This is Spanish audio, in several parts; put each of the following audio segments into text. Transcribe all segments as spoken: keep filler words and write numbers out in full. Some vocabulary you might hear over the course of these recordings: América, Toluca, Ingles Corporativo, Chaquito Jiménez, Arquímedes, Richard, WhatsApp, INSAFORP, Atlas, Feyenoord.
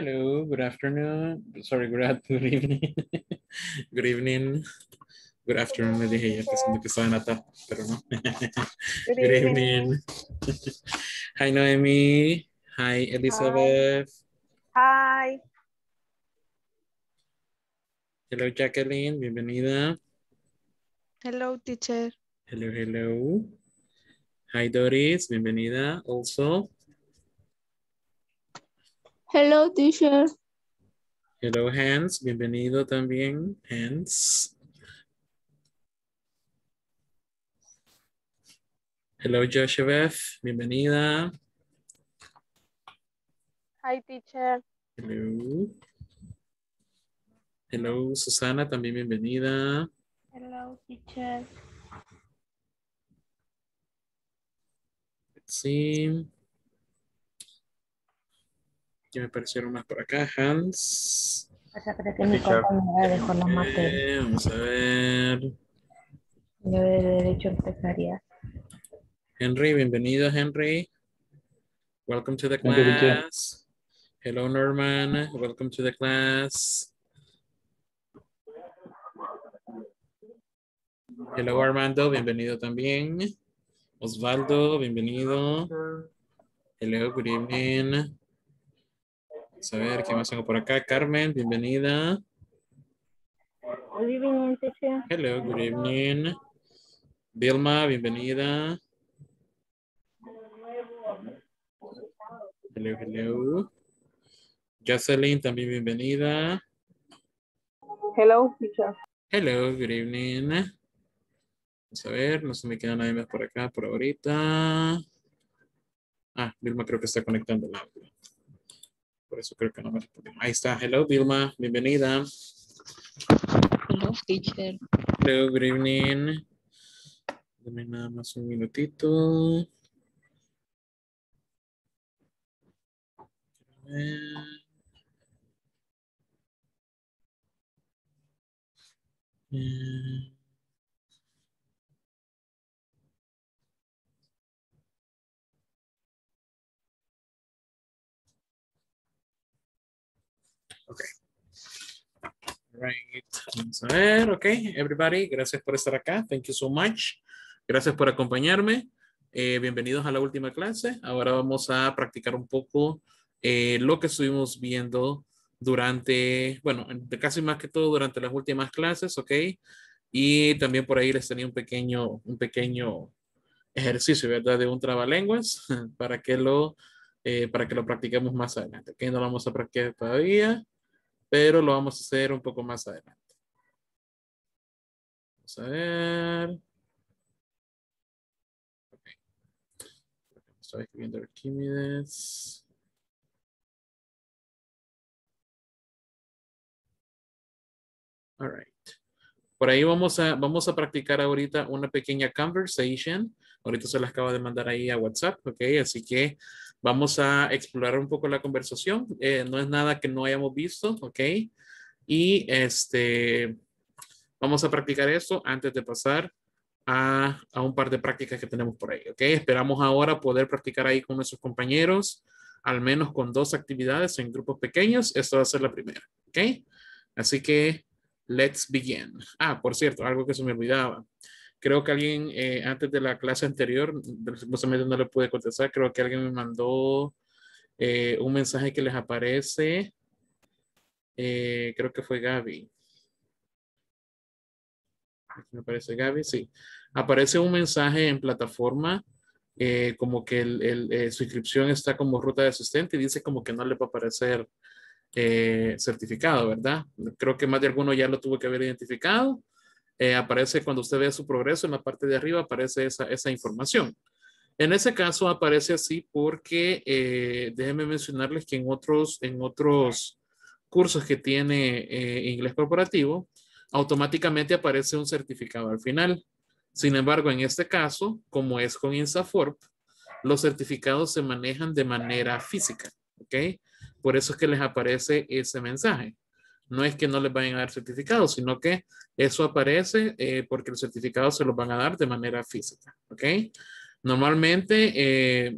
Hello, good afternoon. Sorry, good, good evening. Good evening. Good afternoon, le dije yo pensando que estaba en la tapa, pero no. Good, good evening. evening. Hi, Noemi. Hi, Elizabeth. Hi. Hi. Hello, Jacqueline. Bienvenida. Hello, teacher. Hello, hello. Hi, Doris. Bienvenida, also. Hello, teacher. Hello, Hans. Bienvenido también, Hans. Hello, Joshua. Bienvenida. Hi, teacher. Hello. Hello, Susana. También bienvenida. Hello, teacher. Let's see. Ya me aparecieron más por acá, Hans. O sea, creo que mi compañera dejó las materias. Vamos a ver. Yo de derecho empezaría. Henry, bienvenido, Henry. Welcome to the class. Hello, Norman. Welcome to the class. Hello, Armando. Bienvenido también. Osvaldo, bienvenido. Hello, good evening. Vamos a ver, ¿qué más tengo por acá? Carmen, bienvenida. Good evening, teacher. Hello, good evening. Vilma, bienvenida. Hello, hello. Jocelyn, también bienvenida. Hello, teacher. Hello, good evening. Vamos a ver, no se me queda nadie más por acá por ahorita. Ah, Vilma creo que está conectando el audio. Por eso creo que no me respondió. Ahí está. Hello, Vilma. Bienvenida. Hello, teacher. Hello, good evening. Dame nada más un minutito. A ver. Eh. Okay. Right. Vamos a ver. Okay, everybody, gracias por estar acá. Thank you so much. Gracias por acompañarme. Eh, bienvenidos a la última clase. Ahora vamos a practicar un poco eh, lo que estuvimos viendo durante, bueno, casi más que todo durante las últimas clases, ok. Y también por ahí les tenía un pequeño, un pequeño ejercicio, ¿verdad? De un trabalenguas para que lo, eh, para que lo practiquemos más adelante. Ok, no lo vamos a practicar todavía, pero lo vamos a hacer un poco más adelante. Vamos a ver. Okay. Estoy escribiendo Arquímedes. All right. Por ahí vamos a, vamos a practicar ahorita una pequeña conversation. Ahorita se las acabo de mandar ahí a WhatsApp, ok. Así que vamos a explorar un poco la conversación. Eh, no es nada que no hayamos visto, ok. Y este, vamos a practicar esto antes de pasar a, a un par de prácticas que tenemos por ahí, ok. Esperamos ahora poder practicar ahí con nuestros compañeros, al menos con dos actividades en grupos pequeños. Esta va a ser la primera, ok. Así que let's begin. Ah, por cierto, algo que se me olvidaba. Creo que alguien eh, antes de la clase anterior, justamente no le pude contestar, creo que alguien me mandó eh, un mensaje que les aparece. Eh, creo que fue Gaby. Aquí me aparece Gaby, sí. Aparece un mensaje en plataforma, eh, como que el, el, eh, su inscripción está como ruta de asistente y dice como que no le va a aparecer eh, certificado, ¿verdad? Creo que más de alguno ya lo tuvo que haber identificado. Eh, aparece cuando usted vea su progreso en la parte de arriba aparece esa, esa información. En ese caso aparece así porque eh, déjenme mencionarles que en otros, en otros cursos que tiene eh, Inglés Corporativo automáticamente aparece un certificado al final. Sin embargo, en este caso, como es con INSAFORP, los certificados se manejan de manera física, ¿ok? Por eso es que les aparece ese mensaje. No es que no les vayan a dar certificados, sino que eso aparece eh, porque los certificados se los van a dar de manera física, ¿ok? Normalmente, eh,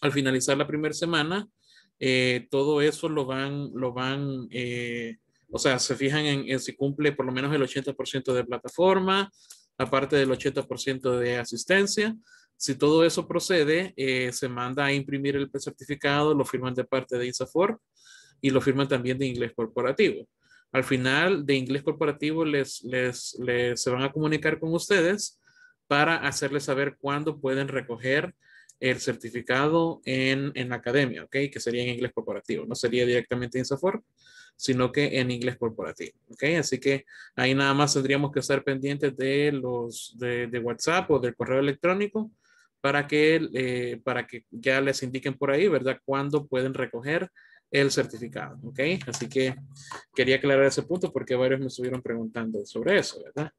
al finalizar la primera semana, eh, todo eso lo van, lo van eh, o sea, se fijan en, en si cumple por lo menos el ochenta por ciento de plataforma, aparte del ochenta por ciento de asistencia. Si todo eso procede, eh, se manda a imprimir el certificado, lo firman de parte de INSAFORP y lo firman también de Inglés Corporativo. Al final de Inglés Corporativo les, les, les se van a comunicar con ustedes para hacerles saber cuándo pueden recoger el certificado en, en la academia, ¿ok? Que sería en Inglés Corporativo. No sería directamente INSAFORP, sino que en Inglés Corporativo, ¿ok? Así que ahí nada más tendríamos que estar pendientes de los de, de WhatsApp o del correo electrónico para que, eh, para que ya les indiquen por ahí, ¿verdad? Cuándo pueden recoger el certificado, ¿ok? Así que quería aclarar ese punto porque varios me estuvieron preguntando sobre eso, ¿verdad?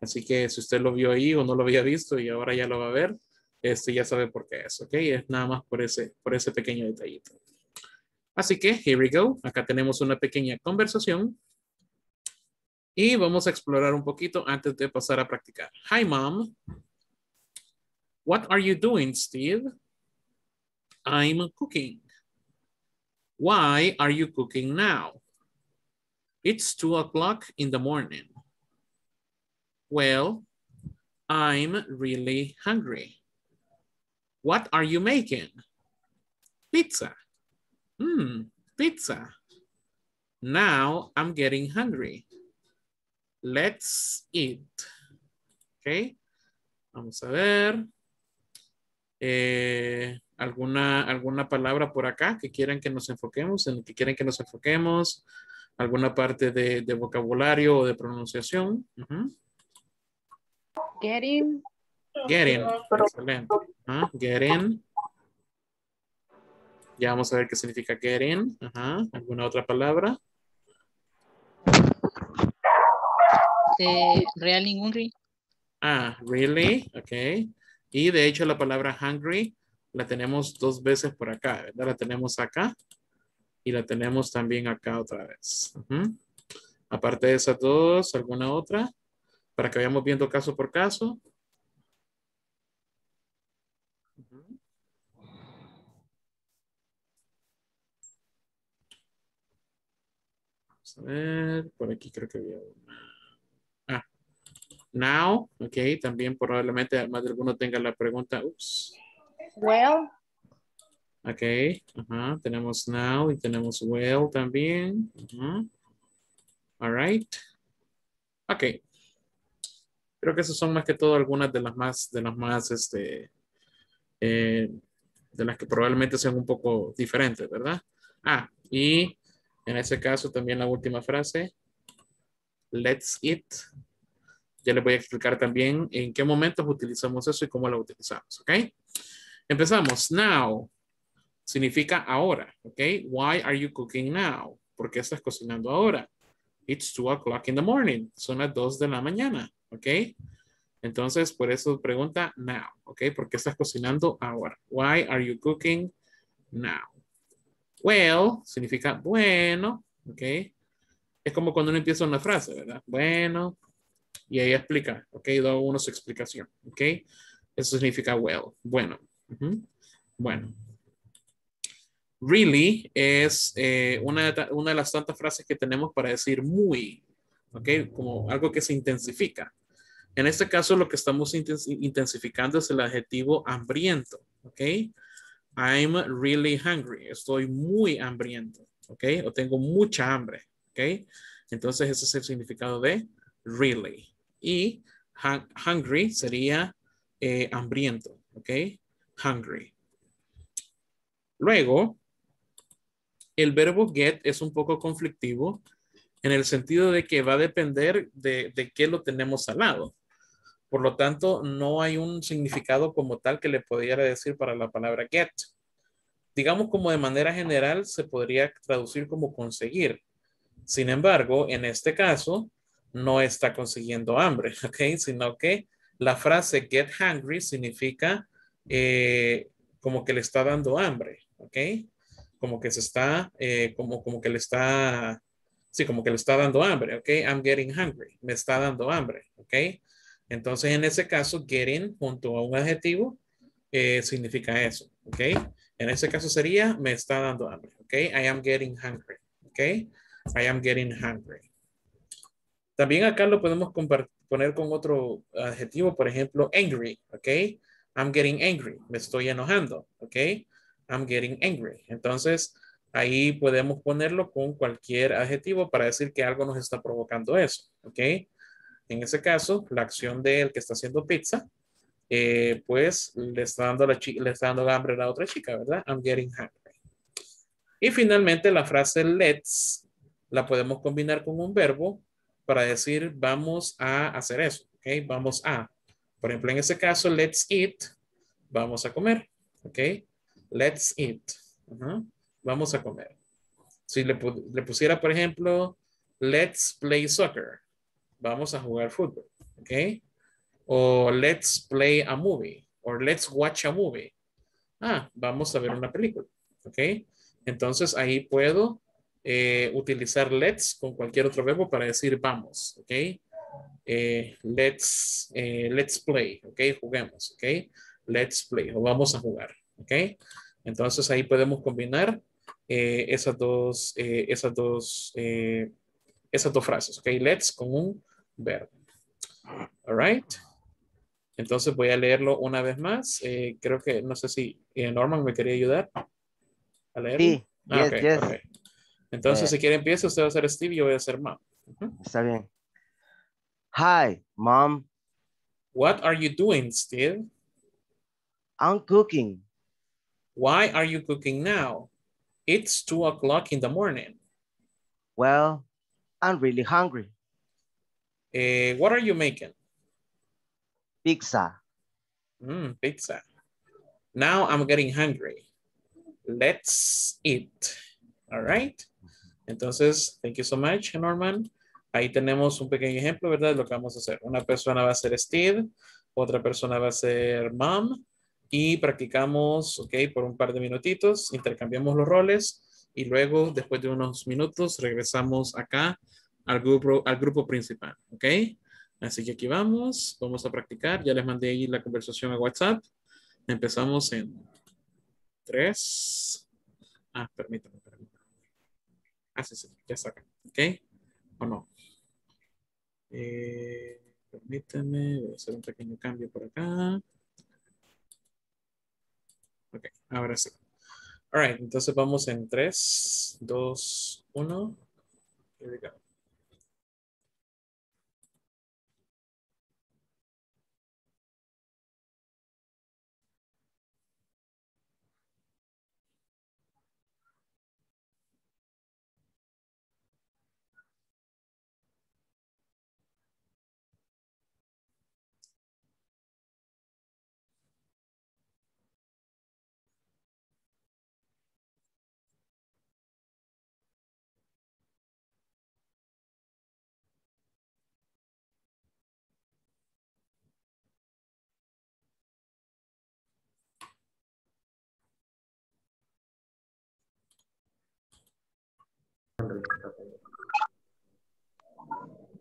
Así que si usted lo vio ahí o no lo había visto y ahora ya lo va a ver, Este, ya sabe por qué es, ok, es nada más por ese, por ese pequeño detallito. Así que, here we go, acá tenemos una pequeña conversación y vamos a explorar un poquito antes de pasar a practicar. Hi, Mom. What are you doing, Steve? I'm cooking. Why are you cooking now? It's two o'clock in the morning. Well, I'm really hungry. What are you making? Pizza. Hmm, pizza. Now I'm getting hungry. Let's eat. Ok, vamos a ver. Eh, alguna, alguna palabra por acá que quieran que nos enfoquemos, en que quieren que nos enfoquemos, alguna parte de, de vocabulario o de pronunciación. Uh-huh. Getting. Getting, excelente. Uh, getting. Ya vamos a ver qué significa getting. Uh-huh. ¿Alguna otra palabra? Eh, really hungry. Ah, really, ok. Y de hecho la palabra hungry la tenemos dos veces por acá, ¿verdad? La tenemos acá y la tenemos también acá otra vez. Uh-huh. Aparte de esas dos, ¿alguna otra? Para que vayamos viendo caso por caso. A ver, por aquí creo que había una. Ah, now, ok, también probablemente más de alguno tenga la pregunta. Ups. Well. Ok, ajá, tenemos now y tenemos well también. Ajá. All right. Ok. Creo que esas son más que todo algunas de las más, de las más, este, eh, de las que probablemente sean un poco diferentes, ¿verdad? Ah, y en ese caso, también la última frase, let's eat. Ya les voy a explicar también en qué momentos utilizamos eso y cómo lo utilizamos, ¿ok? Empezamos. Now significa ahora, ¿ok? Why are you cooking now? ¿Por qué estás cocinando ahora? It's two o'clock in the morning. Son las dos de la mañana, ¿ok? Entonces, por eso pregunta now, ¿ok? ¿Por qué estás cocinando ahora? Why are you cooking now? Well significa bueno, ok. Es como cuando uno empieza una frase, ¿verdad? Bueno, y ahí explica, ok, da uno su explicación, ok. Eso significa well, bueno. Uh-huh. Bueno. Really es eh, una, una de las tantas frases que tenemos para decir muy, ok, como algo que se intensifica. En este caso lo que estamos intensificando es el adjetivo hambriento, ok. I'm really hungry. Estoy muy hambriento, ¿ok? O tengo mucha hambre, ¿ok? Entonces ese es el significado de really. Y hung hungry sería eh, hambriento, ¿ok? Hungry. Luego, el verbo get es un poco conflictivo en el sentido de que va a depender de, de qué lo tenemos al lado. Por lo tanto, no hay un significado como tal que le pudiera decir para la palabra get. Digamos como de manera general se podría traducir como conseguir. Sin embargo, en este caso, no está consiguiendo hambre, ¿ok? Sino que la frase get hungry significa eh, como que le está dando hambre, ¿ok? Como que se está, eh, como, como que le está, sí, como que le está dando hambre, ¿ok? I'm getting hungry, me está dando hambre, ¿ok? Entonces, en ese caso, getting junto a un adjetivo eh, significa eso, ¿ok? En este caso sería, me está dando hambre. Ok, I am getting hungry. Ok, I am getting hungry. También acá lo podemos poner con otro adjetivo, por ejemplo, angry. Ok, I'm getting angry. Me estoy enojando. Ok, I'm getting angry. Entonces, ahí podemos ponerlo con cualquier adjetivo para decir que algo nos está provocando eso. Ok, en ese caso, la acción del que está haciendo pizza, eh, pues le está dando la le está dando hambre a la otra chica, ¿verdad? I'm getting hungry. Y finalmente la frase let's la podemos combinar con un verbo para decir vamos a hacer eso. Ok, vamos a. Por ejemplo, en ese caso, let's eat. Vamos a comer. Ok, let's eat. Uh-huh. Vamos a comer. Si le, le pusiera, por ejemplo, let's play soccer. Vamos a jugar fútbol. Ok. O let's play a movie. O let's watch a movie. Ah, vamos a ver una película. Ok. Entonces ahí puedo eh, utilizar let's con cualquier otro verbo para decir vamos. Ok. Eh, let's, eh, let's play. Ok. Juguemos. Ok. Let's play. O vamos a jugar. Ok. Entonces ahí podemos combinar eh, esas dos, eh, esas dos, eh, esas dos frases. Ok. Let's con un verbo. All right. Entonces voy a leerlo una vez más. Eh, creo que, no sé si eh, Norman me quería ayudar a leerlo. Sí. Ah, yes, okay, yes. Okay. Entonces, eh, si quiere empieza, usted va a ser Steve y yo voy a ser Mom. Uh-huh. Está bien. Hi, Mom. What are you doing, Steve? I'm cooking. Why are you cooking now? It's two o'clock in the morning. Well, I'm really hungry. Uh, what are you making? Pizza. Mm, pizza. Now I'm getting hungry. Let's eat. All right. Entonces, thank you so much, Norman. Ahí tenemos un pequeño ejemplo, ¿verdad? De lo que vamos a hacer. Una persona va a ser Steve, otra persona va a ser Mom y practicamos, ok, por un par de minutitos, intercambiamos los roles y luego, después de unos minutos, regresamos acá al grupo, al grupo principal, ¿ok? Así que aquí vamos, vamos a practicar. Ya les mandé ahí la conversación a WhatsApp. Empezamos en tres. Ah, permítanme, permítanme. Ah, sí, sí, ya sacan, ¿ok? ¿O no? Eh, permítanme, voy a hacer un pequeño cambio por acá. Ok, ahora sí. All right, entonces vamos en tres, dos, uno. Here we go.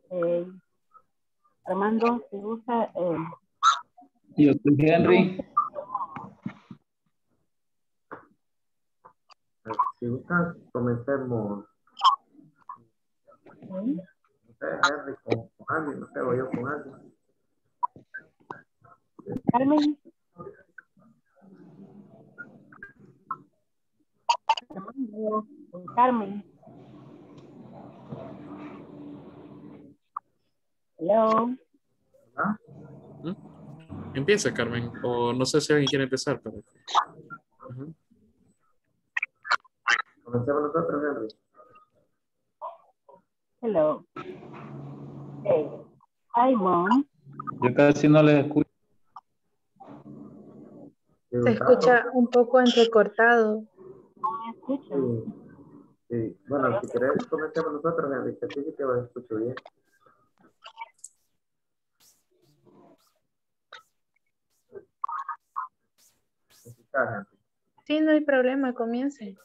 Eh, Armando, ¿te gusta? Eh, Yo soy Henry. Si gusta, comencemos. ¿Sí? Henry con alguien, no sé, voy yo con alguien. Carmen. Armando, con Carmen. Hello. ¿Ah? Empieza, Carmen. O no sé si alguien quiere empezar. Pero... Uh-huh. Comencemos nosotros, Henry. Hello. Hey. Hi, Mom. Yo casi no les escucho. Se escucha un poco entrecortado. No me escucho. Sí. Sí. Bueno, si querés, comencemos nosotros, Henry. Que sí que te escucho bien. Sí, no hay problema, comience.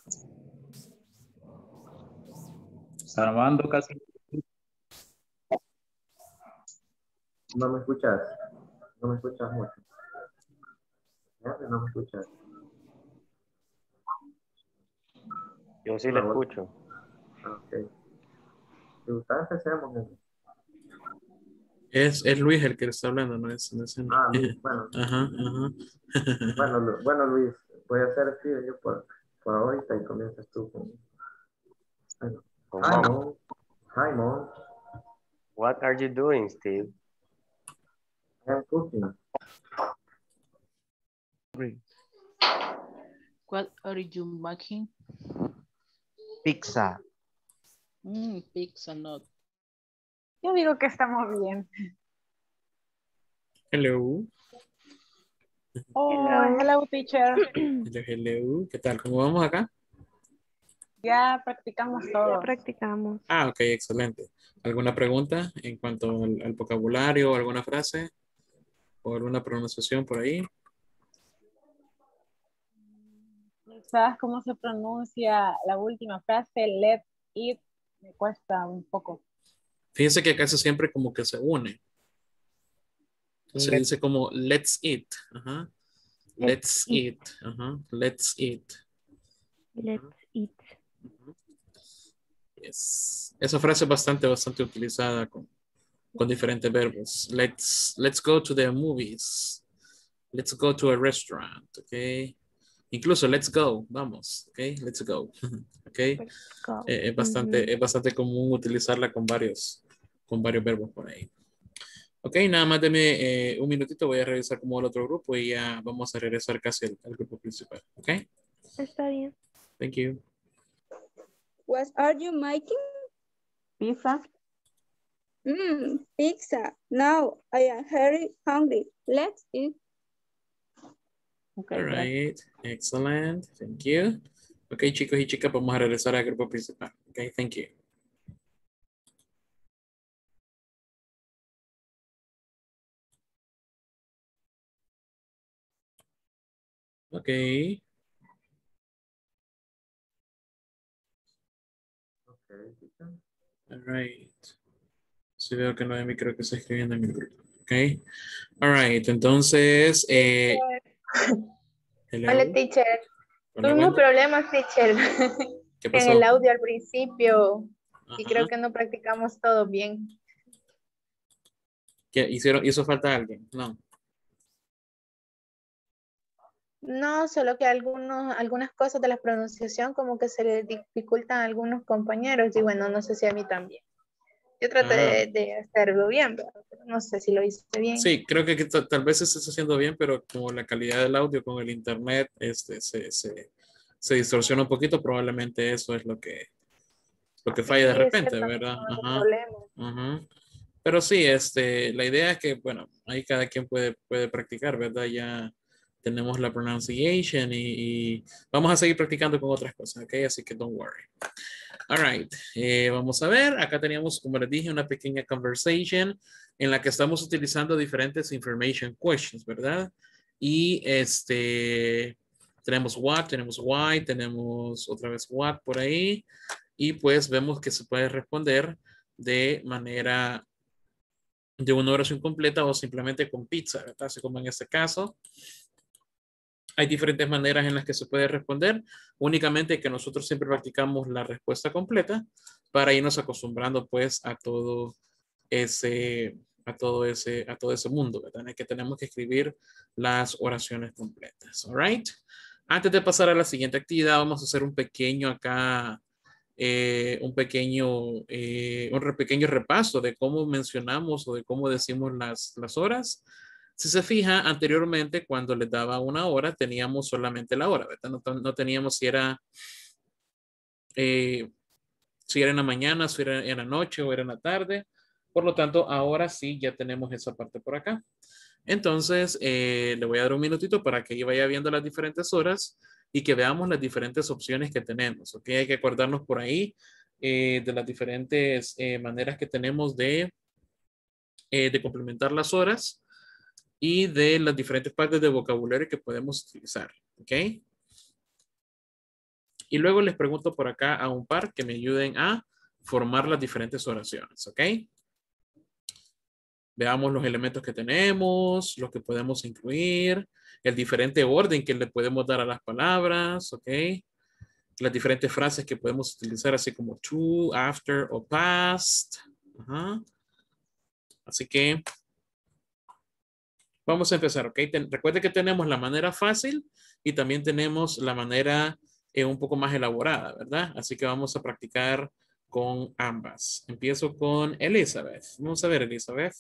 Armando, casi. No me escuchas. No me escuchas mucho. No me escuchas. Yo sí la escucho. Okay. ¿Te gusta que seamos? Es, es Luis el que está hablando, no es... No es el... Ah, Luis, bueno. Ajá, ajá. Bueno, bueno, Luis, voy a hacer el yo por, por ahorita y comienzas tú con... Bueno. Con Hi, Mom. Mom. Hi, Mom. What are you doing, Steve? I'm cooking. What are you making? Pizza. Mm, pizza, no. Yo digo que estamos bien. Hello. Oh, hello, hello teacher. Hello, hello. ¿Qué tal? ¿Cómo vamos acá? Ya practicamos todo. Ya practicamos. Ah, ok, excelente. ¿Alguna pregunta en cuanto al, al vocabulario, alguna frase o alguna pronunciación por ahí? ¿Sabes cómo se pronuncia la última frase? Let it. Me cuesta un poco. Fíjense que casi siempre como que se une. Se let's. Dice como let's eat. Ajá. Let's, let's eat. eat. Ajá. Let's eat. Let's Ajá. eat. Yes. Esa frase es bastante, bastante utilizada con, con diferentes verbos. Let's, let's go to the movies. Let's go to a restaurant. Okay. Incluso let's go, vamos, ok, let's go, ok, let's go. Eh, es, bastante, mm -hmm. es bastante común utilizarla con varios, con varios verbos por ahí. Ok, nada más deme eh, un minutito, voy a revisar como el otro grupo y ya vamos a regresar casi al, al grupo principal, ok. Está bien. Thank you. What are you making? Pizza. Mm, pizza. Now I am very hungry. Let's eat. Okay, all right, yeah. Excellent, thank you. Ok, chicos y chicas, vamos a regresar al grupo principal. Ok, thank you. Ok. Ok, chicas. All right. Sí veo que no hay micro que está escribiendo en el grupo. Ok, all right, entonces... Eh, Hello. Hola, teacher. Tuvimos problemas, teacher. ¿Qué pasó? En el audio al principio. Ajá. Y creo que no practicamos todo bien. ¿Qué hicieron? ¿Hizo falta alguien? No. No, solo que algunos, algunas cosas de la pronunciación como que se le dificultan a algunos compañeros. Y bueno, no sé si a mí también. Yo traté de, de hacerlo bien, pero no sé si lo hice bien. Sí, creo que tal vez se está haciendo bien, pero como la calidad del audio con el internet este, se, se, se distorsiona un poquito, probablemente eso es lo que, lo que falla de repente, ¿verdad? Ajá, ajá. Pero sí, este, la idea es que, bueno, ahí cada quien puede, puede practicar, ¿verdad? Ya tenemos la pronunciation y, y vamos a seguir practicando con otras cosas, ¿ok? Así que don't worry. All right, eh, vamos a ver, acá teníamos, como les dije, una pequeña conversation en la que estamos utilizando diferentes information questions, ¿verdad? Y este, tenemos what, tenemos why, tenemos otra vez what por ahí, y pues vemos que se puede responder de manera de una oración completa o simplemente con pizza, ¿verdad? Así como en este caso. Hay diferentes maneras en las que se puede responder, únicamente que nosotros siempre practicamos la respuesta completa para irnos acostumbrando pues a todo ese, a todo ese, a todo ese mundo, ¿verdad? En el que tenemos que escribir las oraciones completas, all right? Antes de pasar a la siguiente actividad, vamos a hacer un pequeño acá, eh, un pequeño, eh, un pequeño repaso de cómo mencionamos o de cómo decimos las, las horas. Si se fija, anteriormente cuando les daba una hora, teníamos solamente la hora, ¿verdad? No, no teníamos si era, eh, si era en la mañana, si era en la noche o era en la tarde. Por lo tanto, ahora sí ya tenemos esa parte por acá. Entonces, eh, le voy a dar un minutito para que vaya viendo las diferentes horas y que veamos las diferentes opciones que tenemos, ¿ok? Hay que acordarnos por ahí eh, de las diferentes eh, maneras que tenemos de, eh, de complementar las horas y de las diferentes partes de vocabulario que podemos utilizar, ¿ok? Y luego les pregunto por acá a un par que me ayuden a formar las diferentes oraciones, ¿ok? Veamos los elementos que tenemos, los que podemos incluir, el diferente orden que le podemos dar a las palabras, ¿ok? las diferentes frases que podemos utilizar, así como to, after o past. Ajá. Así que vamos a empezar, ¿ok? Ten, recuerde que tenemos la manera fácil y también tenemos la manera eh, un poco más elaborada, ¿verdad? Así que vamos a practicar con ambas. Empiezo con Elizabeth. Vamos a ver, Elizabeth,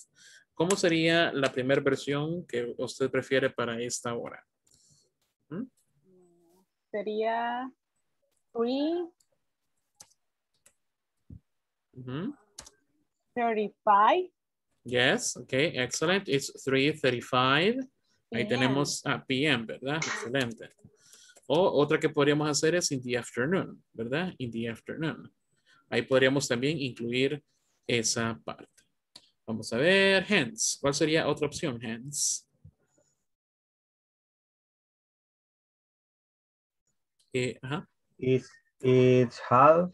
¿cómo sería la primera versión que usted prefiere para esta hora? ¿Mm? Sería three, uh-huh. thirty-five. Yes, okay, excellent. It's three thirty-five. Ahí tenemos a ah, P M, ¿verdad? Excelente. O otra que podríamos hacer es in the afternoon, ¿verdad? In the afternoon. Ahí podríamos también incluir esa parte. Vamos a ver, hence. ¿Cuál sería otra opción, hence? Eh, ajá. It's, it's half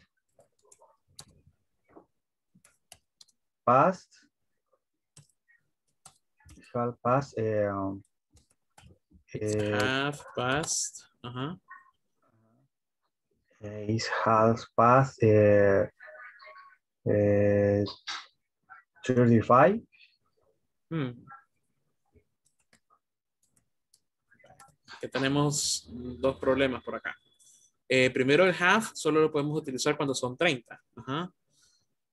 past. Half past. Eh, um, it's eh, half past. Uh-huh. It's half past eh, eh, thirty-five. Hmm. Que tenemos dos problemas por acá. Eh, primero el half solo lo podemos utilizar cuando son treinta. Ajá.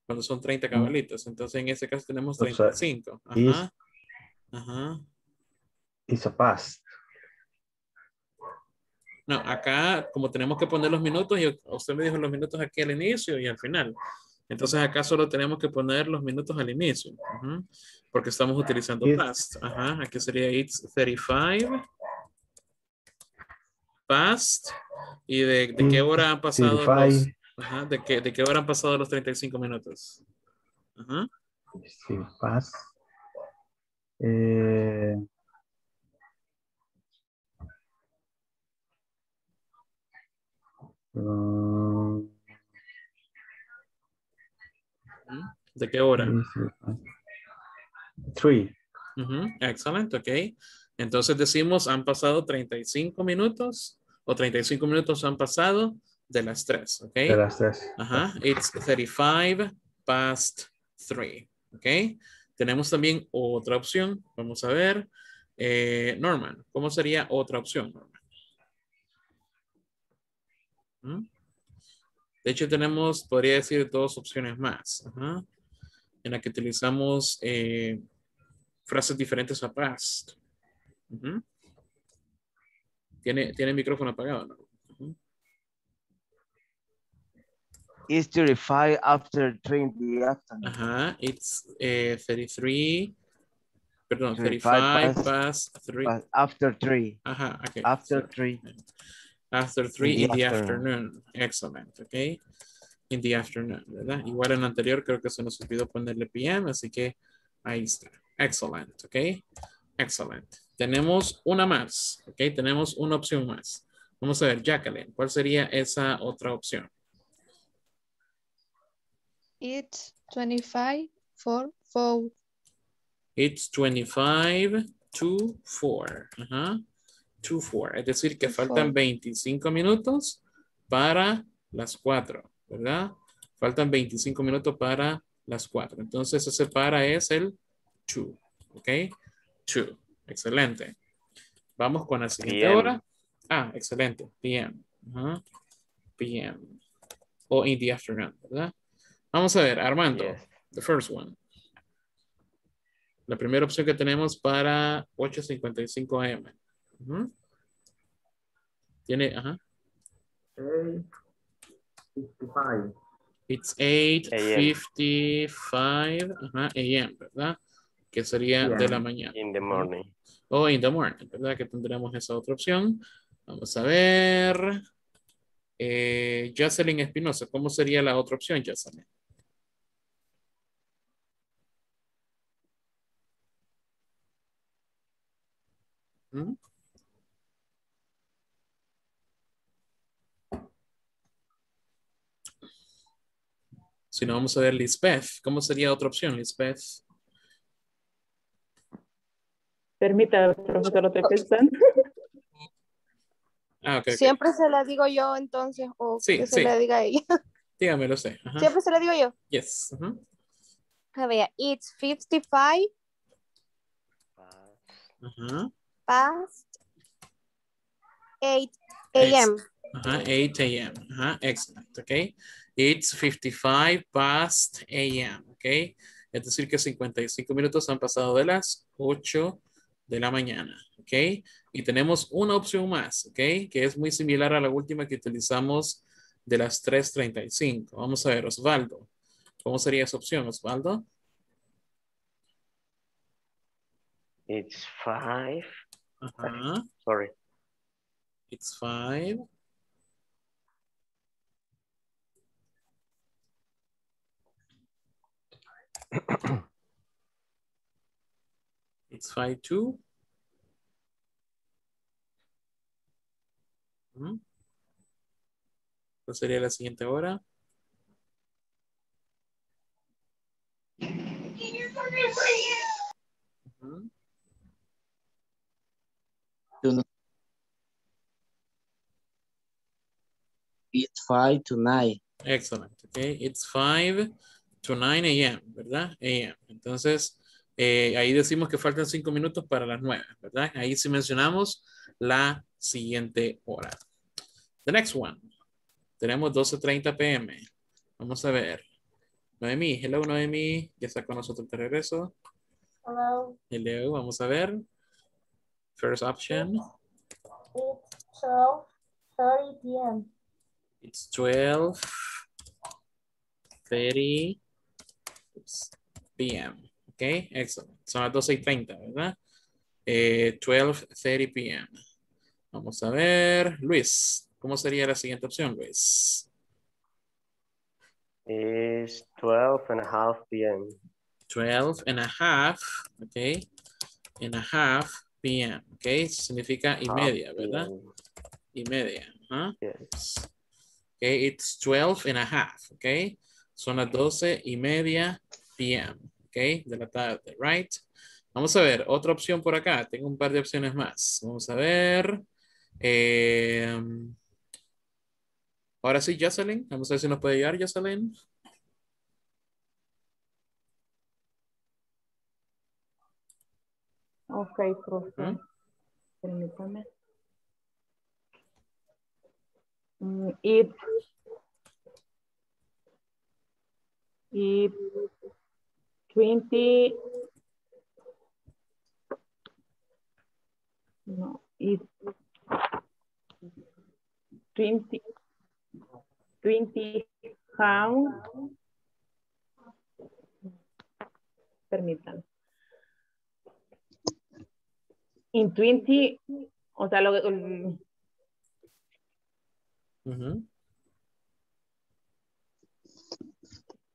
Cuando son treinta cabalitos. Entonces en este caso tenemos treinta y cinco. Ajá. Ajá. It's a past. No, acá como tenemos que poner los minutos, y usted me dijo los minutos aquí al inicio y al final. Entonces acá solo tenemos que poner los minutos al inicio. Ajá. Porque estamos utilizando it's, past. Ajá. Aquí sería it's thirty-five. Past. ¿Y de, de qué hora han pasado los, ajá, de, qué, de qué hora han pasado los treinta y cinco minutos? Ajá. Sí, past. Eh, um, ¿de qué hora? Three. Uh-huh, excelente, ok. Entonces decimos han pasado treinta y cinco minutos o treinta y cinco minutos han pasado de las tres, ¿ok? De las tres. Ajá, it's thirty-five past three, ¿ok? Tenemos también otra opción, vamos a ver. Eh, Norman, ¿cómo sería otra opción, Norman? ¿Mm? De hecho tenemos, podría decir, dos opciones más, ajá, en la que utilizamos eh, frases diferentes a past. Uh-huh. ¿Tiene, tiene el micrófono apagado, ¿no? Uh-huh. It's thirty-five after twenty afternoon. Ajá, it's eh, thirty-three. Perdón, thirty-five, thirty-five past, past three. Past after three. Ajá, okay. After so, three. After three in, in the afternoon. afternoon. Excellent, ok. In the afternoon, ¿verdad? Igual en el anterior creo que se nos olvidó ponerle P M, así que ahí está. Excellent, ok. Excellent. Tenemos una más, ¿ok? Tenemos una opción más. Vamos a ver, Jacqueline, ¿cuál sería esa otra opción? It's twenty-five for four. It's twenty-five to four. Ajá. To four. Es decir, que faltan veinticinco minutos para las cuatro, ¿verdad? Faltan veinticinco minutos para las cuatro. Entonces, ese para es el to, ¿ok? To. Excelente. Vamos con la siguiente P M. Hora. Ah, excelente. P M. Uh-huh. P M. O in the afternoon, ¿verdad? Vamos a ver, Armando. Yes. The first one. La primera opción que tenemos para ocho cincuenta y cinco A M. Uh-huh. Tiene, ajá. Uh-huh. eight fifty-five. It's eight fifty-five uh-huh, A M, ¿verdad? Que sería yeah, de la mañana. In the morning. O oh, in the morning, ¿verdad? Que tendremos esa otra opción. Vamos a ver. Eh, Jocelyn Espinosa, ¿cómo sería la otra opción, Jocelyn? ¿Mm? Si no, vamos a ver Lisbeth. ¿Cómo sería otra opción, Lisbeth? Permita, profesor, otra cuestión. Ah, okay, siempre okay. se la digo yo entonces, o sí, que sí. se la diga ella. Dígame, lo sé. Ajá. Siempre se la digo yo. Yes. Uh-huh. A ver, it's fifty-five. Uh-huh. Past eight a m Uh-huh, eight a m Uh-huh, excellent, okay. It's fifty-five past a m, okay. Es decir que cincuenta y cinco minutos han pasado de las ocho de la mañana, ok. Y tenemos una opción más, ok, que es muy similar a la última que utilizamos de las tres treinta y cinco. Vamos a ver, Osvaldo, ¿cómo sería esa opción, Osvaldo? It's five. Ajá. Sorry. It's five. It's five two. ¿Cuál sería la siguiente hora? Uh-huh. It's five to nine. Excellent. Okay. It's five to nine a m, ¿verdad? A M. Entonces, eh, ahí decimos que faltan cinco minutos para las nueve, ¿verdad? Ahí sí mencionamos la siguiente hora. The next one. Tenemos doce treinta p m Vamos a ver. Noemí. Hello, Noemí. Ya está con nosotros de regreso. Hello. Hello. Vamos a ver. First option. It's twelve thirty p m It's twelve thirty p m Ok, excellent. Son las doce y treinta, ¿verdad? Eh, twelve thirty p m Vamos a ver. Luis, ¿cómo sería la siguiente opción, Luis? It's twelve and a half p m twelve and a half, ok. And a half p m, ok. Significa y media, ¿verdad? Y media. ¿Ah? Yes. Okay, it's twelve and a half, okay? Son las doce y media p m, okay? De la tarde, right? Vamos a ver, otra opción por acá. Tengo un par de opciones más. Vamos a ver. Eh, ahora sí, Jocelyn. Vamos a ver si nos puede ayudar, Jocelyn. Ok, profe. ¿Eh? Permítame. It, it twenty, no, it twenty, twenty pounds, permítanme, in twenty, o sea, lo que... Uh-huh.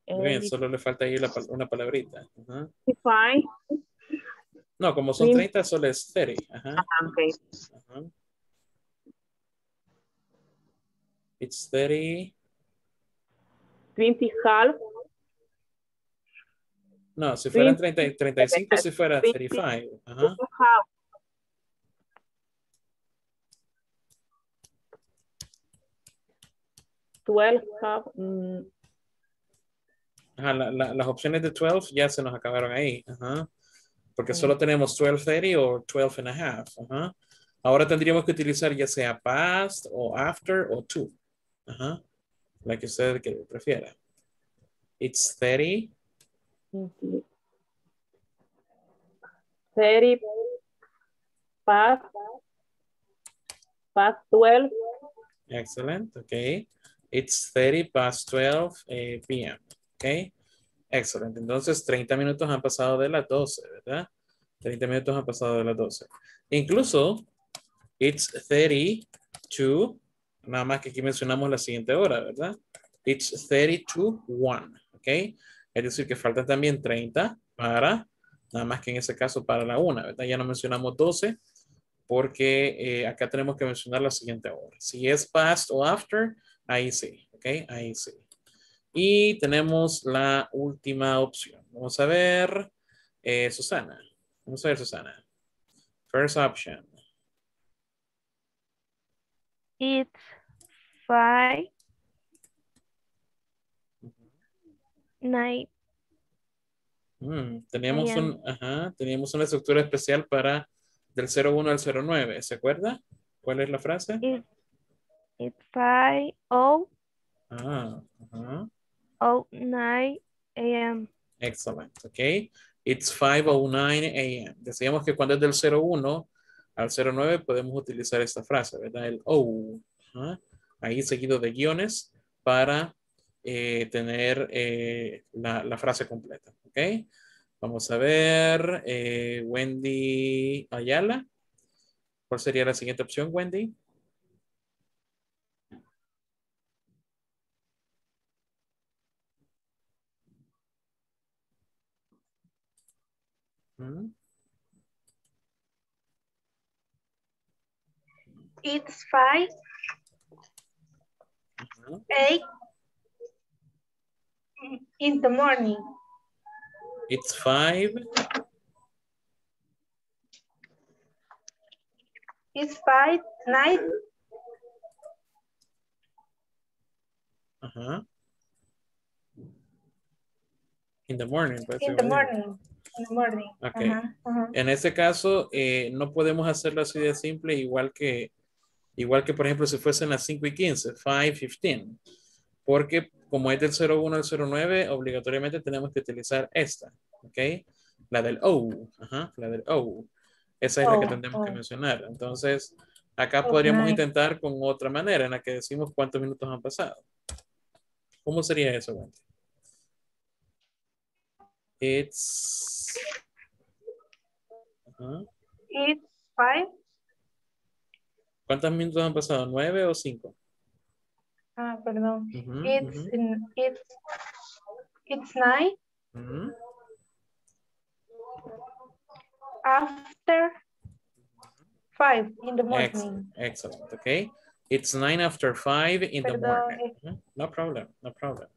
Bien, solo le falta ahí la, una palabrita. Uh-huh. No, como son treinta, solo es treinta. Ajá. Uh-huh. Okay. Uh-huh. It's thirty. twenty half. No, si fueran treinta, treinta y cinco, si fuera thirty-five. Ajá. Uh-huh. doce half, mm. Ajá, la, la, las opciones de doce ya se nos acabaron ahí. Ajá. Porque solo tenemos twelve thirty o twelve and a half. Ajá. Ahora tendríamos que utilizar ya sea past o after o to. Ajá. La que usted que prefiera. It's thirty. thirty past, past doce. Excellent. Ok. It's thirty past twelve p m Ok. Excellent. Entonces, treinta minutos han pasado de las doce, ¿verdad? treinta minutos han pasado de las doce. Incluso, it's thirty to, nada más que aquí mencionamos la siguiente hora, ¿verdad? It's thirty to one. Ok. Es decir, que faltan también treinta para, nada más que en ese caso para la una, ¿verdad? Ya no mencionamos doce porque eh, acá tenemos que mencionar la siguiente hora. Si es past o after, ahí sí, ok, ahí sí. Y tenemos la última opción. Vamos a ver, eh, Susana. Vamos a ver, Susana. First option. It's five night. Mm, teníamos, yeah. un, ajá, teníamos una estructura especial para del cero uno al cero nueve, ¿se acuerda? ¿Cuál es la frase? It's, it's five oh, ah, ajá. oh nine a m. Excellent, ok. It's five oh nine a m Decíamos que cuando es del cero uno al cero nueve podemos utilizar esta frase, ¿verdad? El oh. ¿Ah? Ahí seguido de guiones para eh, tener eh, la, la frase completa. ¿Ok? Vamos a ver. Eh, Wendy Ayala. ¿Cuál sería la siguiente opción, Wendy? ¿Mm? It's five. Uh-huh. Eight. In the morning. It's five. It's five. Night. Uh-huh. In the morning. In the morning. In the morning. Okay. Uh-huh. Uh-huh. En este caso, eh, no podemos hacerlo así de simple, igual que Igual que, por ejemplo, si fuesen las cinco y quince, cinco quince. Porque como es del cero uno al cero nueve, obligatoriamente tenemos que utilizar esta. ¿Ok? La del O. Ajá, la del O. Esa es oh, la que tendremos oh. que mencionar. Entonces, acá oh, podríamos nice. intentar con otra manera en la que decimos cuántos minutos han pasado. ¿Cómo sería eso, Wendy? It's... Ajá. It's five. ¿Cuántos minutos han pasado? ¿Nueve o cinco? Ah, perdón. Uh-huh, it's, uh-huh. in, it's, it's nine. Uh-huh. After five in the morning. Excellent. Excellent. Okay. It's nine after five in perdón. the morning. Uh-huh. No problem, no problem.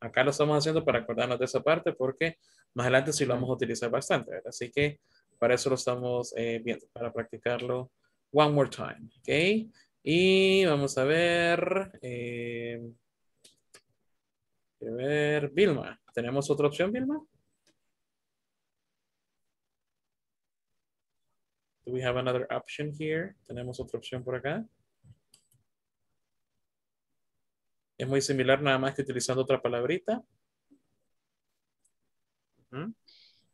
Acá lo estamos haciendo para acordarnos de esa parte porque más adelante sí lo vamos a utilizar bastante, ¿verdad? Así que para eso lo estamos eh, viendo, para practicarlo. One more time, ok. Y vamos a ver, eh, a ver, Vilma, ¿tenemos otra opción, Vilma? Do we have another option here? ¿Tenemos otra opción por acá? Es muy similar, nada más que utilizando otra palabrita. Uh-huh.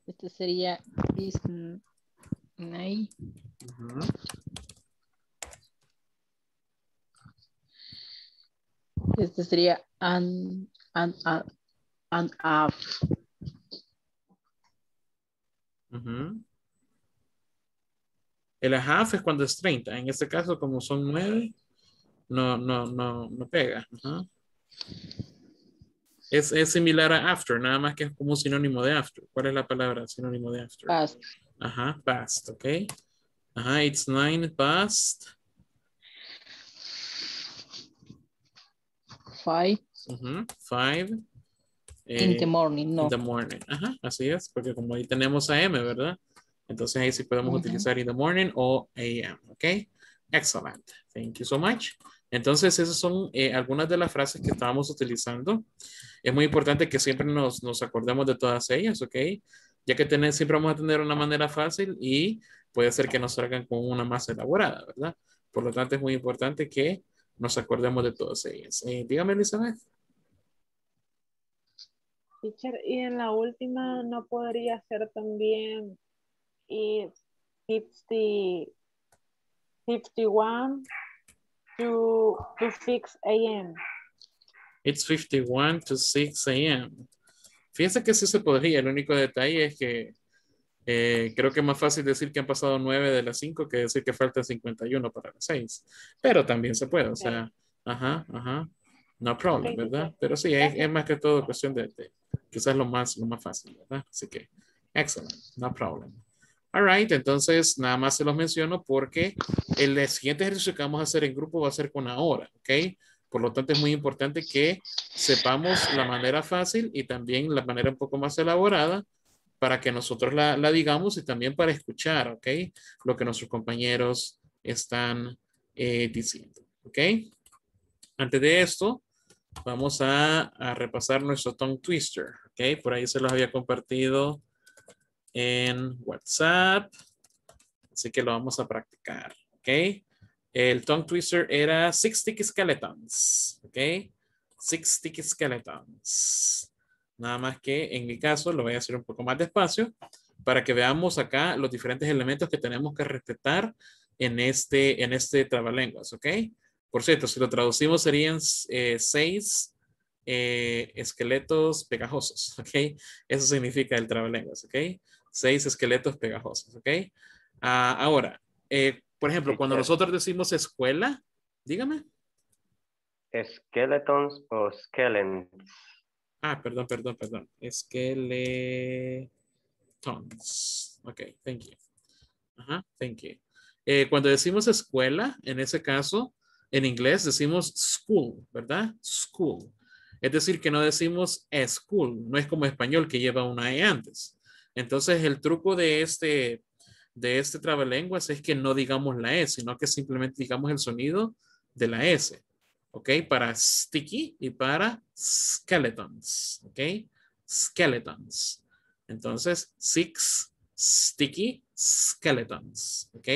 Este sería this night. Uh-huh. Este sería an, an, an, an up. Uh-huh. El a half es cuando es treinta. En este caso, como son nueve, no, no, no, no pega. Uh-huh. es, es similar a after, nada más que es como un sinónimo de after. ¿Cuál es la palabra sinónimo de after? Past. Ajá, past, ok. Ajá, it's nine past. Five. Uh-huh. Five. Eh, in the morning, no. In the morning. Ajá, así es, porque como ahí tenemos a m, ¿verdad? Entonces ahí sí podemos uh-huh. utilizar in the morning o a m, ¿ok? Excellent. Thank you so much. Entonces esas son eh, algunas de las frases que estábamos utilizando. Es muy importante que siempre nos, nos acordemos de todas ellas, ¿ok? Ya que tener, siempre vamos a tener una manera fácil y puede ser que nos salgan con una más elaborada, ¿verdad? Por lo tanto es muy importante que nos acordemos de todas ellas. Eh, dígame, Elizabeth. Teacher, y en la última no podría ser también it's fifty, fifty-one to, to six a m It's fifty-one to six a m Fíjense que sí se podría. El único detalle es que eh, creo que es más fácil decir que han pasado nueve de las cinco que decir que faltan cincuenta y uno para las seis. Pero también se puede, o sea, okay. ajá, ajá. No problem, ¿verdad? Pero sí, es, es más que todo cuestión de, de quizás lo más, lo más fácil, ¿verdad? Así que, excellent, no problem. All right, entonces nada más se los menciono porque el siguiente ejercicio que vamos a hacer en grupo va a ser con una hora, ¿ok? Por lo tanto, es muy importante que sepamos la manera fácil y también la manera un poco más elaborada para que nosotros la, la digamos y también para escuchar, ¿ok? Lo que nuestros compañeros están eh, diciendo, ¿Ok? Antes de esto, vamos a, a repasar nuestro tongue twister. ¿Ok? Por ahí se los había compartido en WhatsApp. Así que lo vamos a practicar. ¿Ok? El tongue twister era six stick skeletons. ¿Ok? Six stick skeletons. Nada más que en mi caso lo voy a hacer un poco más despacio para que veamos acá los diferentes elementos que tenemos que respetar en este, en este trabalenguas. ¿Ok? Por cierto, si lo traducimos serían eh, seis eh, esqueletos pegajosos, ¿ok? Eso significa el trabalenguas, ¿ok? Seis esqueletos pegajosos, ¿ok? Uh, ahora, eh, por ejemplo, cuando nosotros decimos escuela, dígame. Skeletons o skeletons. Ah, perdón, perdón, perdón. Skeletons. Ok, thank you. Ajá, thank you. Eh, cuando decimos escuela, en ese caso... En inglés decimos school, ¿verdad? School. Es decir, que no decimos school. No es como español que lleva una E antes. Entonces, el truco de este, de este trabalenguas es que no digamos la E, sino que simplemente digamos el sonido de la S. ¿Ok? Para sticky y para skeletons. ¿Ok? Skeletons. Entonces, six sticky skeletons. ¿Ok?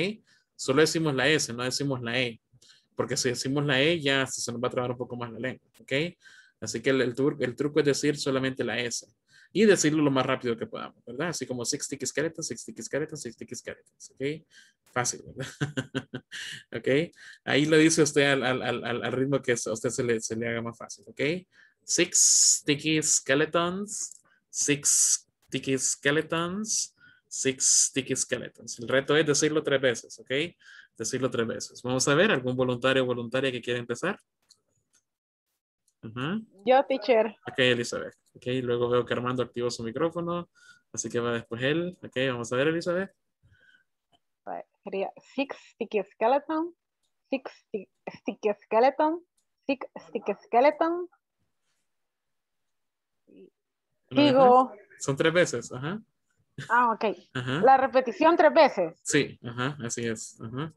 Solo decimos la S, no decimos la E. Porque si decimos la E ya se nos va a trabar un poco más la lengua, ¿ok? Así que el, el, tru el truco es decir solamente la S y decirlo lo más rápido que podamos, ¿verdad? Así como six stick skeletons, six stick skeletons, six stick skeletons, ¿ok? Fácil, ¿verdad? ¿Ok? Ahí lo dice usted al, al, al, al ritmo que a usted se le, se le haga más fácil, ¿ok? Six sticky skeletons, six sticky skeletons, six sticky skeletons. El reto es decirlo tres veces, ¿ok? Decirlo tres veces. Vamos a ver, ¿algún voluntario o voluntaria que quiera empezar? Uh-huh. Yo, teacher. Ok, Elizabeth. Ok, luego veo que Armando activó su micrófono, así que va después él. Ok, vamos a ver, Elizabeth. Six sticky skeleton, six sticky skeleton, six sticky skeleton. Digo. Son tres veces, ajá. Ah, ok. Ajá. La repetición tres veces. Sí, ajá, así es. Ajá.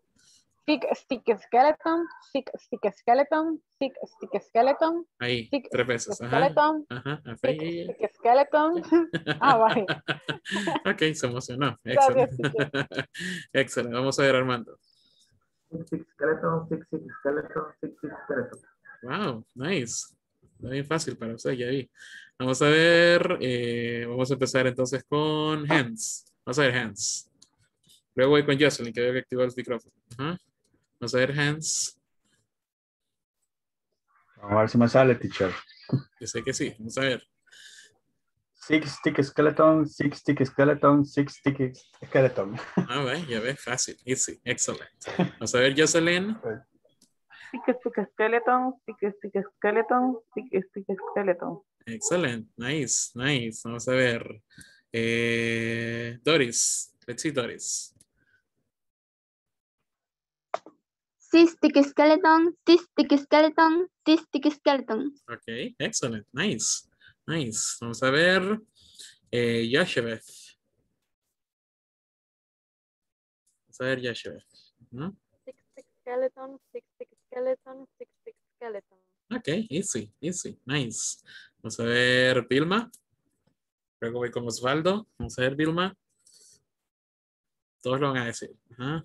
Stick, stick, skeleton, stick, stick, skeleton, stick, stick, skeleton. Ahí, stick, tres veces. Ajá. Skeleton, ajá. Stick, stick, skeleton. Ah, vale. Ok, se emocionó. Excelente. Excelente. Vamos a ver, Armando. Stick, stick, skeleton, stick, stick, skeleton, stick, stick, skeleton. Wow, nice. Está bien fácil para usted, ya vi. Vamos a ver, eh, vamos a empezar entonces con hands. Vamos a ver hands. Luego voy con Jocelyn, que veo que activó el micrófono. Uh-huh. Vamos a ver hands. Vamos a ver si me sale, teacher. Yo sé que sí, vamos a ver. Six stick skeleton, six stick skeleton, six stick skeleton. Ah, bueno, ya ves, fácil, easy, excellent. Vamos a ver, Jocelyn. Okay. Stick stick skeleton, stick stick skeleton, stick stick skeleton. Excelente, nice, nice. Vamos a ver. Eh, Doris, let's see Doris. Six stick skeleton, six stick skeleton, six stick skeleton. Ok, excellent, nice, nice. Vamos a ver. Eh, Yasheveth. Vamos a ver Yasheveth. ¿No? Six stick skeleton, six stick skeleton, six stick skeleton. Ok, easy, easy, nice. Vamos a ver, Vilma. Luego voy con Osvaldo. Vamos a ver, Vilma. Todos lo van a decir. Ajá.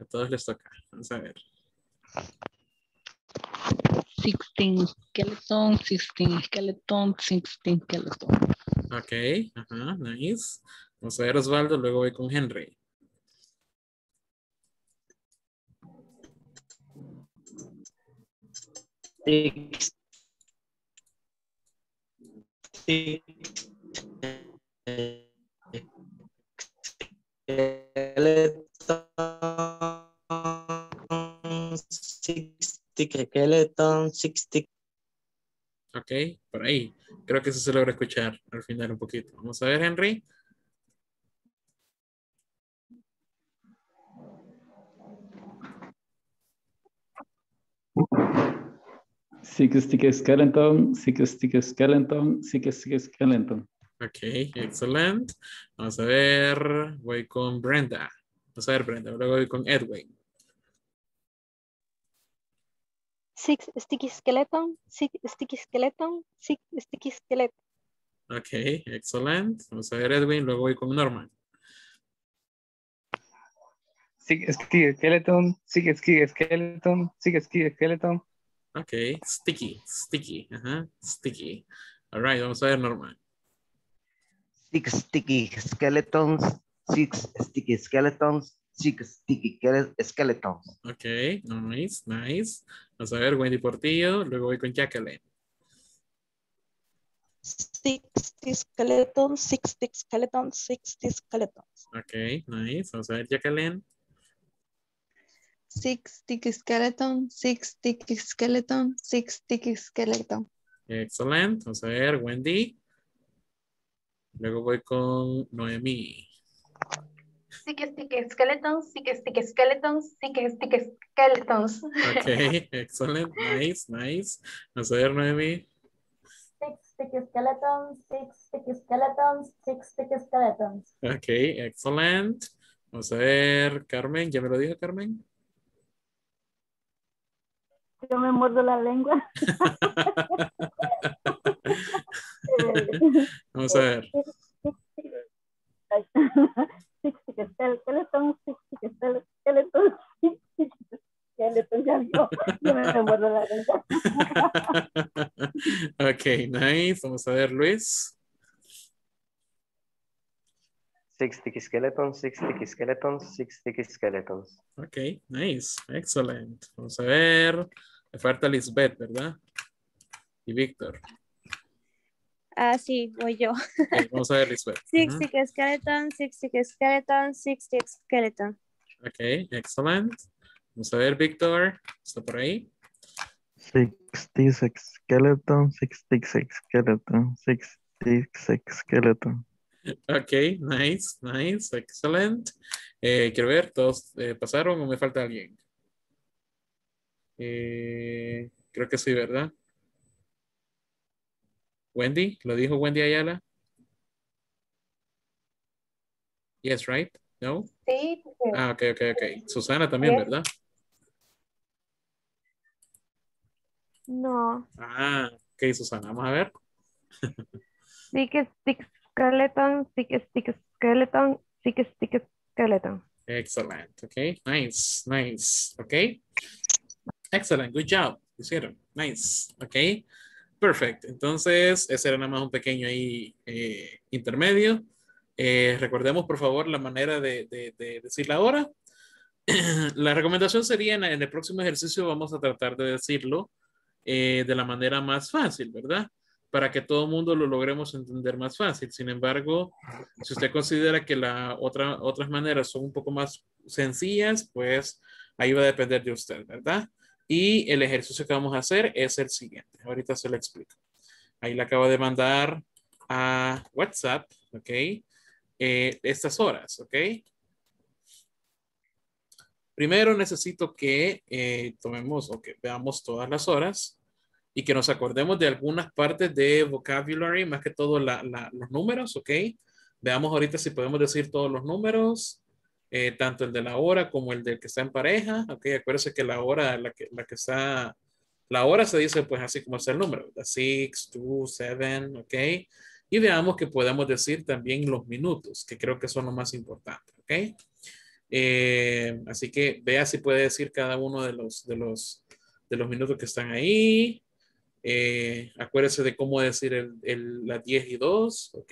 A todos les toca. Vamos a ver. sixteen skeleton, sixteen skeleton, sixteen skeleton. Ok, ajá, nice. Vamos a ver, Osvaldo. Luego voy con Henry. Six. Ok, por ahí. Creo que eso se logra escuchar al final un poquito. Vamos a ver, Henry. Six stick skeleton, six stick skeleton, six stick skeleton. Ok, excelente. Vamos a ver, voy con Brenda. Vamos a ver, Brenda, luego voy con Edwin. Six sticky skeleton, six sticky skeleton, six sticky skeleton. Ok, excelente. Vamos a ver Edwin, luego voy con Norman. Six sticky skeleton, six sticky skeleton, six sticky skeleton. Ok, sticky, sticky, ajá, sticky. All right, vamos a ver Norman. Six sticky skeletons, six sticky skeletons, six sticky skeletons. Ok, nice, nice. Vamos a ver Wendy Portillo, luego voy con Jacqueline. sixty skeletons, sixty skeletons, sixty skeletons. Ok, nice. Vamos a ver Jacqueline. Six sticky skeleton, six sticky skeleton, six sticky skeleton. Excelente. Vamos a ver Wendy. Luego voy con Noemí. Six sticky skeletons, six sticky skeletons, six sticky skeletons. Ok, excelente. Nice, nice. Vamos a ver Noemí. Six sticky skeletons, six sticky skeletons, six sticky skeletons. Ok, excelente. Vamos a ver Carmen. ¿Ya me lo dijo Carmen? Yo me muerdo la lengua. Vamos a ver. Ok, nice. Vamos a ver, Luis. Six sticky skeletons, six sticky skeletons, six sticky skeletons. Ok, nice, excelente. Vamos a ver. Le falta Lisbeth, ¿verdad? Y Víctor. Ah, sí, voy yo. Okay, vamos a ver Lisbeth. Six sticky uh-huh. skeleton, six sticky skeleton, six sticky skeleton. Ok, excelente. Vamos a ver Víctor. ¿Está por ahí? Six sticky skeleton, six sticky skeleton, six sticky skeleton. Ok, nice, nice, excelente. Eh, quiero ver, ¿todos eh, pasaron o me falta alguien? Eh, creo que sí, ¿verdad? Wendy, ¿lo dijo Wendy Ayala? Yes, right? No? Sí. Ah, ok, ok, ok. Susana también, ¿verdad? No. Ah, ok, Susana, vamos a ver. Sí, que sí. Skeleton, stick, stick, skeleton, stick, stick, skeleton. Excellent. Okay. Nice, nice. Okay. Excellent. Good job. Hicieron. Nice. Okay. Perfect. Entonces, ese era nada más un pequeño ahí eh, intermedio. Eh, recordemos, por favor, la manera de, de, de decir la hora. La recomendación sería en, en el próximo ejercicio vamos a tratar de decirlo eh, de la manera más fácil, ¿verdad? Para que todo el mundo lo logremos entender más fácil. Sin embargo, si usted considera que la otra, otras maneras son un poco más sencillas, pues ahí va a depender de usted, ¿verdad? Y el ejercicio que vamos a hacer es el siguiente. Ahorita se lo explico. Ahí le acabo de mandar a WhatsApp, ¿ok? Eh, estas horas, ¿ok? Primero necesito que eh, tomemos o okay, que veamos todas las horas. Y que nos acordemos de algunas partes de vocabulary, más que todo la, la, los números, ¿ok? Veamos ahorita si podemos decir todos los números, eh, tanto el de la hora como el del que está en pareja, ¿ok? Acuérdense que la hora, la que, la que está, la hora se dice pues así como está el número, six, two, seven, ¿ok? Y veamos que podamos decir también los minutos, que creo que son lo más importante, ¿ok? Eh, así que vea si puede decir cada uno de los, de los, de los minutos que están ahí. Eh, acuérdese de cómo decir el, el, las diez y dos, ok,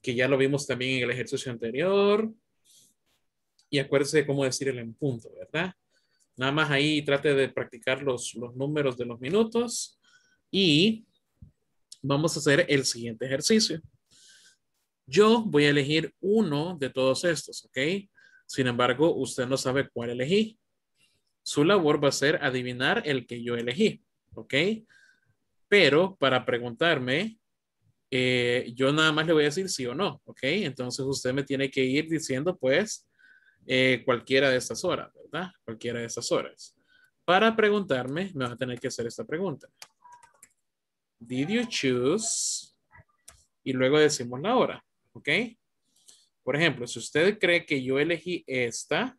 que ya lo vimos también en el ejercicio anterior, y acuérdese de cómo decir el en punto, ¿verdad? Nada más ahí trate de practicar los, los números de los minutos y vamos a hacer el siguiente ejercicio. Yo voy a elegir uno de todos estos, ok, sin embargo usted no sabe cuál elegí. Su labor va a ser adivinar el que yo elegí, ok. Pero para preguntarme, eh, yo nada más le voy a decir sí o no, ¿ok? Entonces usted me tiene que ir diciendo, pues, eh, cualquiera de estas horas, ¿verdad? Cualquiera de estas horas. Para preguntarme, me vas a tener que hacer esta pregunta. Did you choose? Y luego decimos la hora, ¿ok? Por ejemplo, si usted cree que yo elegí esta,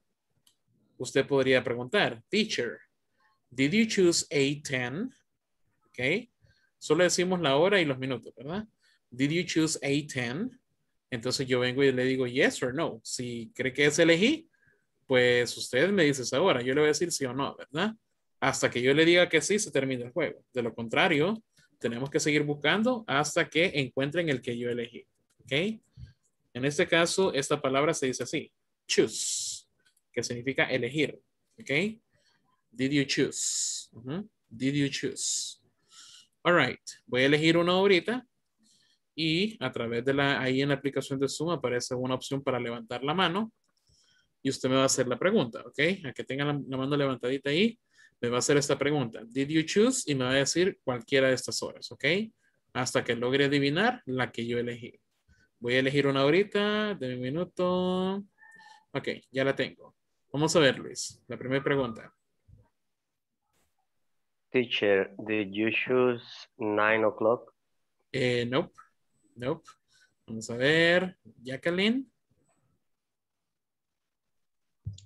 usted podría preguntar, teacher, Did you choose eight ten? Ok. Solo decimos la hora y los minutos, ¿verdad? Did you choose eight ten? Entonces yo vengo y le digo yes or no. Si cree que es elegí, pues usted me dice esa hora. Yo le voy a decir sí o no, ¿verdad? Hasta que yo le diga que sí, se termina el juego. De lo contrario, tenemos que seguir buscando hasta que encuentren el que yo elegí. ¿Ok? En este caso, esta palabra se dice así. Choose. Que significa elegir. ¿Ok? Did you choose? Uh-huh. Did you choose? All right. Voy a elegir uno ahorita. Y a través de la, ahí en la aplicación de Zoom aparece una opción para levantar la mano. Y usted me va a hacer la pregunta. ¿Ok? A que tenga la, la mano levantadita ahí. Me va a hacer esta pregunta. Did you choose? Y me va a decir cualquiera de estas horas. ¿Ok? Hasta que logre adivinar la que yo elegí. Voy a elegir una ahorita. De un minuto. Ok. Ya la tengo. Vamos a ver, Luis. La primera pregunta. Teacher, did you choose nine o'clock? Eh, nope. Nope. Vamos a ver. Jacqueline.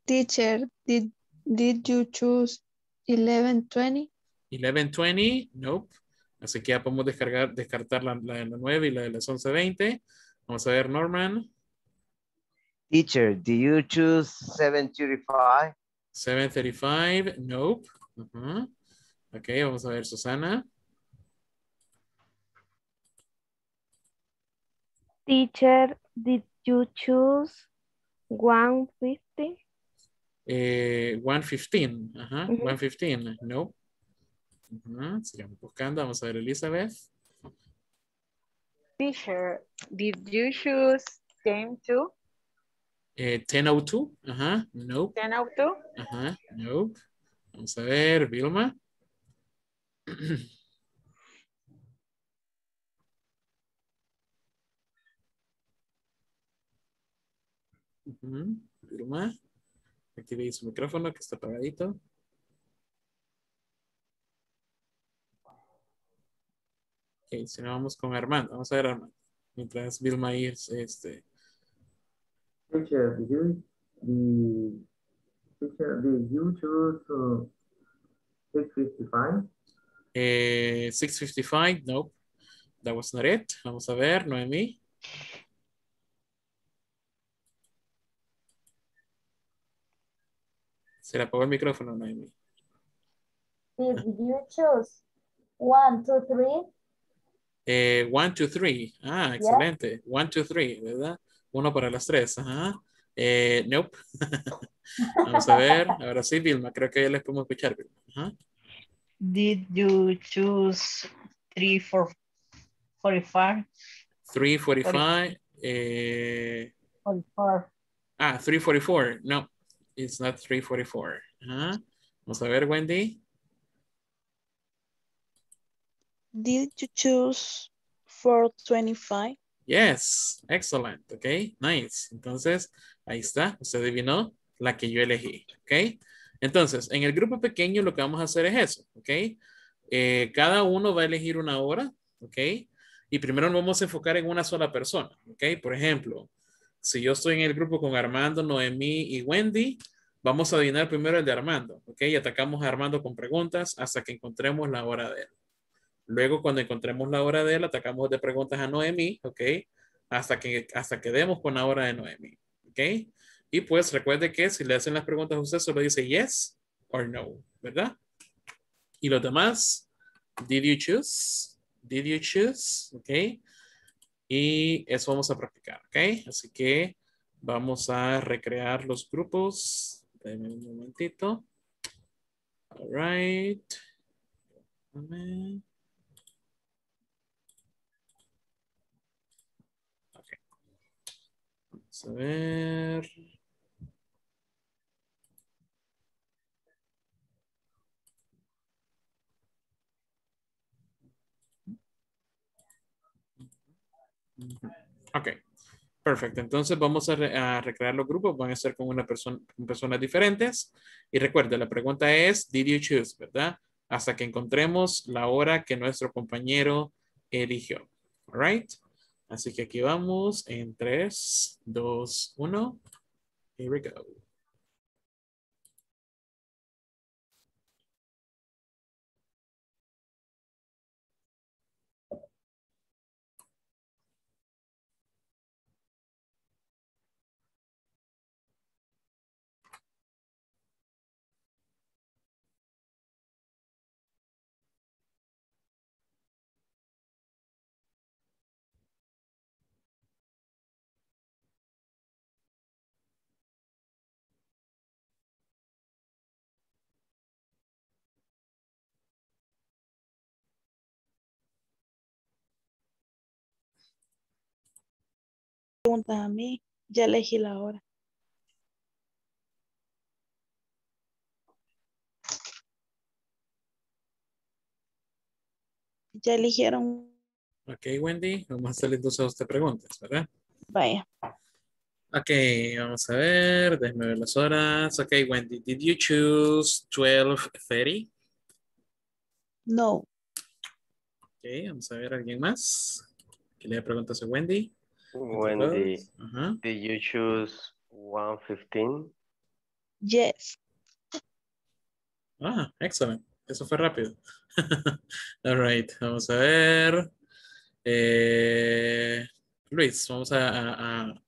Teacher, did Did you choose eleven twenty? eleven twenty, nope. Así que ya podemos descargar, descartar la, la de las nueve y la de las once veinte. Vamos a ver, Norman. Teacher, do you choose seven thirty-five? seven thirty-five, nope. Uh-huh. Ok, vamos a ver, Susana. Teacher, did you choose one fifty? Eh, one fifteen, ajá, uh-huh. one fifteen, no. Uh-huh. Sigamos buscando, vamos a ver, Elizabeth. Teacher, did you choose ten oh two? Eh, ten oh two, ajá, uh-huh. No. ten oh two, ajá, uh-huh. No. Vamos a ver, Vilma. Uh-huh. Vilma. Active su micrófono que está apagadito. Ok, si no vamos con Armando. Vamos a ver Armando. Mientras Vilma ahí es este. Teacher, did you, the, teacher, did you choose uh, six fifty-five? Eh, six fifty-five, nope. That was not it. Vamos a ver, Noemí. Se le apagó el micrófono, Noemi. Did you choose one, two, three? Eh, one, two, three. Ah, excelente. Yeah. One, two, three, ¿verdad? Uno para las tres. Ajá. Eh, nope. Vamos a ver. Ahora sí, Vilma. Creo que ya les podemos escuchar, Vilma. Ajá. Did you choose three, four, forty-five? Three, forty-five. Eh... forty-four. Ah, three, forty-four. No. It's not three forty-four. Uh-huh. Vamos a ver, Wendy. Did you choose four twenty-five? Yes, excellent. Ok, nice. Entonces, ahí está. Usted adivinó la que yo elegí. Ok. Entonces, en el grupo pequeño lo que vamos a hacer es eso. Ok. Eh, cada uno va a elegir una hora. Ok. Y primero nos vamos a enfocar en una sola persona. Ok. Por ejemplo, si yo estoy en el grupo con Armando, Noemí y Wendy, vamos a adivinar primero el de Armando, ¿ok? Y atacamos a Armando con preguntas hasta que encontremos la hora de él. Luego, cuando encontremos la hora de él, atacamos de preguntas a Noemí, ¿ok? Hasta que, hasta que demos con la hora de Noemí, ¿ok? Y pues recuerde que si le hacen las preguntas a usted, solo dice yes or no, ¿verdad? Y los demás, did you choose? Did you choose? ¿Ok? Y eso vamos a practicar, ¿ok? Así que vamos a recrear los grupos. Denme un momentito. All right. Ok. Vamos a ver. Ok, perfecto. Entonces vamos a, re, a recrear los grupos. Van a ser con una persona, con personas diferentes. Y recuerda, la pregunta es, did you choose, ¿verdad? Hasta que encontremos la hora que nuestro compañero eligió. All right. Así que aquí vamos en tres, dos, uno. Here we go. preguntas a mí, ya elegí la hora. Ya eligieron. Ok, Wendy, vamos a hacerle entonces a usted preguntas, ¿verdad? Vaya. Ok, vamos a ver, déjeme ver las horas. Ok, Wendy, did you choose twelve thirty? No. Ok, vamos a ver, ¿alguien más? ¿Qué le preguntas a Wendy? Wendy, uh-huh. Did you choose one fifteen? Yes. Ah, excelente. Eso fue rápido. All right, vamos a ver. Eh, Luis, vamos a, a, a,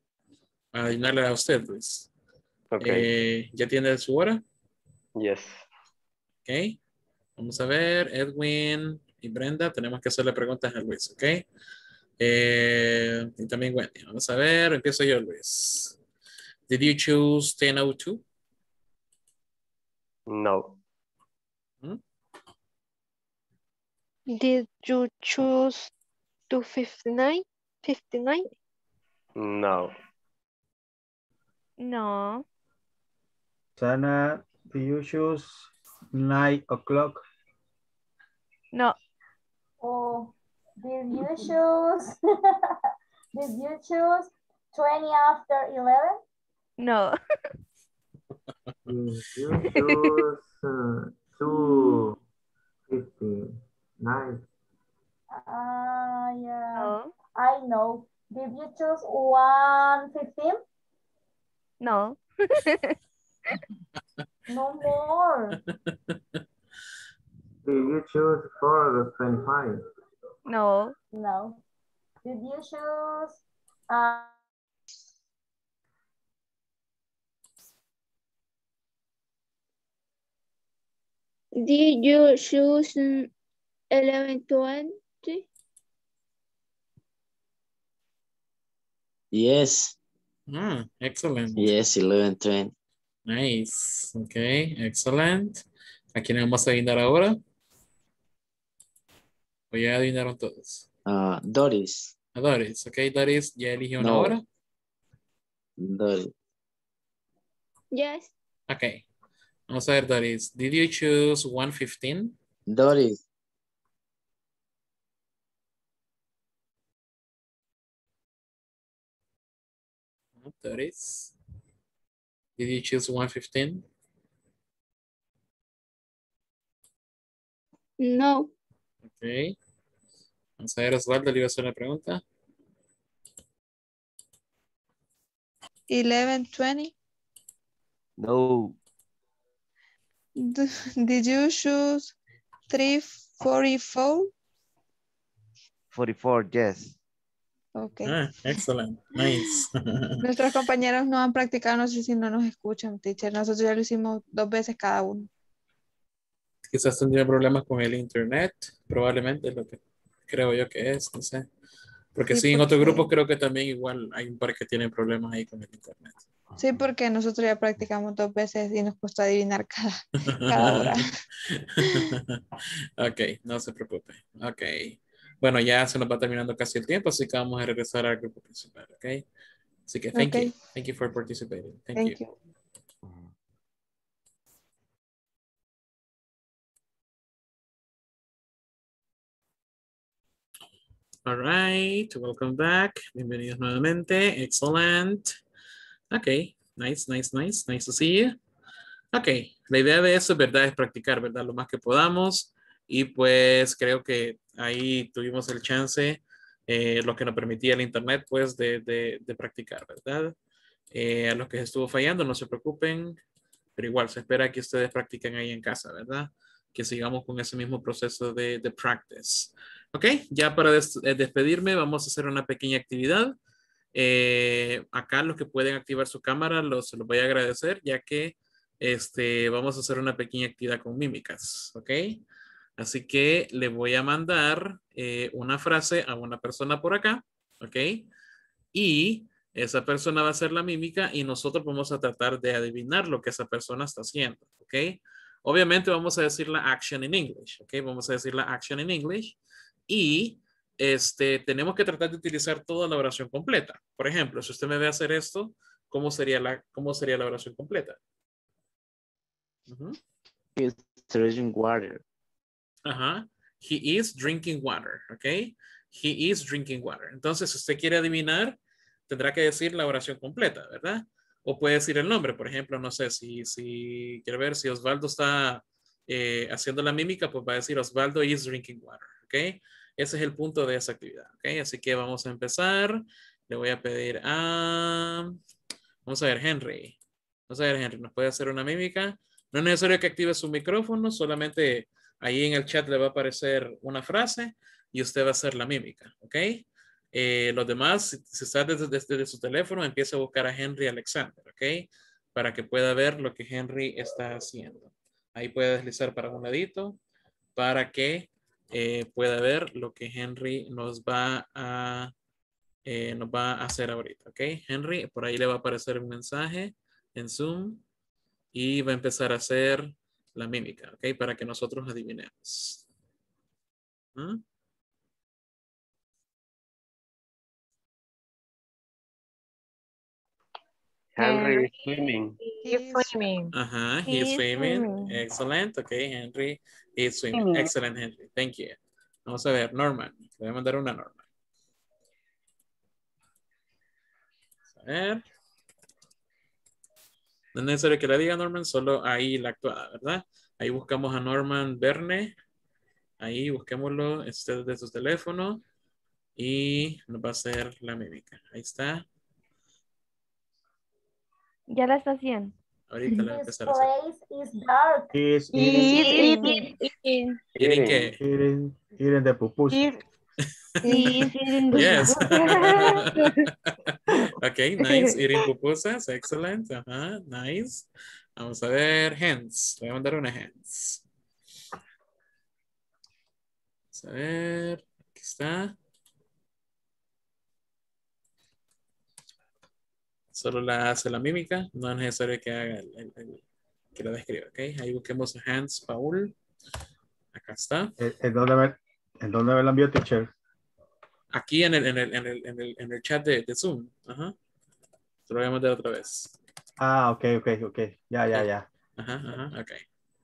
a adivinarle a usted, Luis. Okay. Eh, ¿Ya tiene su hora? Yes. Ok. Vamos a ver, Edwin y Brenda, tenemos que hacerle preguntas a Luis, ¿ok? Eh, y también Wendy. Vamos a ver, empiezo yo, Luis. Did you choose ten oh two? No. ¿Mm? Did you choose two fifty-nine? fifty-nine? No. No. Sana, do you choose nine o'clock? No. Oh, did you choose? Did you choose twenty after eleven? No. Did you choose uh, two fifty? Nine. Ah, uh, yeah. No. I know. Did you choose one fifteen? No. No more. Did you choose four twenty-five? No. No. Did you choose? Uh... Did you choose? eleven twenty? Yes. Ah, excellent. Yes, eleven twenty. Nice. Okay, excellent. ¿A quién vamos a adivinar ahora? ¿O ya adivinaron todos? Uh, Doris. A Doris. Ok, Doris, ¿ya eligió una hora? Doris. Yes. Ok. Vamos a ver, Doris. Did you choose one fifteen? Doris. Doris, did you choose one fifteen? No. Ok. Vamos a ver, Osvaldo, le iba a hacer una pregunta. eleven twenty? No. Do, did you choose three forty-four? forty-four, yes. Okay. Ah, excelente. Nice. Nuestros compañeros no han practicado, no sé si no nos escuchan, teacher. Nosotros ya lo hicimos dos veces cada uno. Quizás tendrían problemas con el internet, probablemente es lo que creo yo que es, no sé. Porque sí, sí porque... en otros grupos creo que también igual hay un par que tienen problemas ahí con el internet. Sí, porque nosotros ya practicamos dos veces y nos cuesta adivinar cada, cada hora. Ok, no se preocupe. Ok. Bueno, ya se nos va terminando casi el tiempo, así que vamos a regresar al grupo principal, ¿ok? Así que, thank okay. you. Thank you for participating. Thank, thank you. you. All right, welcome back. Bienvenidos nuevamente. Excellent. Ok, nice, nice, nice. Nice to see you. Ok, la idea de eso, ¿verdad? Es practicar, ¿verdad? Lo más que podamos. Y pues creo que ahí tuvimos el chance, eh, lo que nos permitía el internet, pues de, de, de practicar, ¿verdad? Eh, a los que estuvo fallando, no se preocupen, pero igual se espera que ustedes practiquen ahí en casa, ¿verdad? Que sigamos con ese mismo proceso de, de practice. Ok, ya para des despedirme vamos a hacer una pequeña actividad. Eh, acá los que pueden activar su cámara, los, los voy a agradecer, ya que este, vamos a hacer una pequeña actividad con mímicas, ¿ok? Así que le voy a mandar eh, una frase a una persona por acá, ¿ok? Y esa persona va a hacer la mímica y nosotros vamos a tratar de adivinar lo que esa persona está haciendo, ¿ok? Obviamente vamos a decir la action in English, ¿ok? Vamos a decir la action in English y este, tenemos que tratar de utilizar toda la oración completa. Por ejemplo, si usted me ve hacer esto, ¿cómo sería la, cómo sería la oración completa? Uh-huh. He is drinking water. Ajá. He is drinking water, ¿ok? He is drinking water. Entonces, si usted quiere adivinar, tendrá que decir la oración completa, ¿verdad? O puede decir el nombre. Por ejemplo, no sé, si, si quiere ver si Osvaldo está eh, haciendo la mímica, pues va a decir Osvaldo is drinking water, ¿ok? Ese es el punto de esa actividad, ¿ok? Así que vamos a empezar. Le voy a pedir a... Vamos a ver, Henry. Vamos a ver, Henry, ¿nos puede hacer una mímica? No es necesario que active su micrófono, solamente ahí en el chat le va a aparecer una frase y usted va a hacer la mímica, ¿ok? Eh, los demás, si, si está desde, desde su teléfono, empieza a buscar a Henry Alexander, ¿ok? Para que pueda ver lo que Henry está haciendo. Ahí puede deslizar para un ladito, para que eh, pueda ver lo que Henry nos va a, eh, nos va a hacer ahorita, ¿ok? Henry, por ahí le va a aparecer un mensaje en Zoom y va a empezar a hacer la mímica, ¿ok? Para que nosotros adivinemos. ¿Ah? Henry is swimming. He is swimming. Ajá, he, he is swimming. swimming. Excellent. Ok, Henry is swimming. Excellent, Henry. Thank you. Vamos a ver, Norman. Le voy a mandar una Norman. A ver. No es necesario que la diga Norman, solo ahí la actuada, ¿verdad? Ahí buscamos a Norman Verne. Ahí busquémoslo desde su teléfono. Y nos va a hacer la mímica. Ahí está. Ya la está haciendo. Ahorita la empezaré a hacer. This place is dark. Is eating. Eating. ¿Eating qué? Eating, eating the pupusas. Eat, eating the yes. Ok, nice. Eating pupusas. Excellent. Ajá, nice. Vamos a ver. Hands. Voy a mandar una hands. Vamos a ver. Aquí está. Solo la hace la mímica, no es necesario que haga el, el, el, que la describa, ¿ok? Ahí busquemos Hans Paul. Acá está. ¿En dónde me la envió, teacher? Aquí en el, en el, en el, en el, en el chat de, de Zoom. Ajá. Te lo voy a mandar otra vez. Ah, ok, ok, ok. Ya, ya, ya. Ajá, ajá, ok.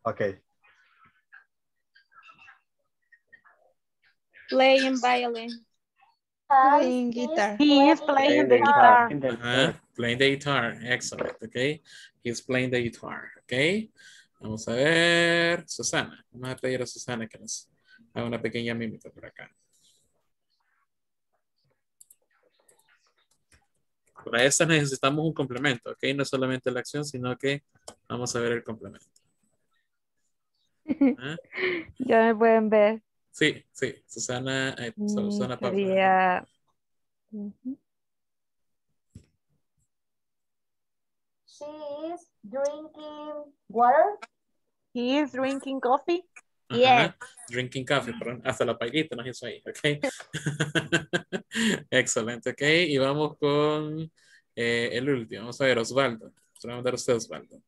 Ok. Playing violin. Playing guitar. He is playing the guitar. Uh-huh. Playing the guitar. Excellent. Okay. He's playing the guitar. Okay. Vamos a ver. Susana. Vamos a pedir a Susana que nos haga una pequeña mímica por acá. Para esta necesitamos un complemento. Ok. No solamente la acción, sino que vamos a ver el complemento. ¿Ah? Ya me pueden ver. Sí, sí, Susana, eh, Susana Pablo. Uh-huh. She is drinking water. He is drinking coffee. Uh-huh. Yes. Drinking coffee, perdón. Hasta la pailita nos hizo ahí, ok. Excelente, ok. Y vamos con eh, el último. Vamos a ver, Osvaldo. Se lo voy a mandar a usted, Osvaldo.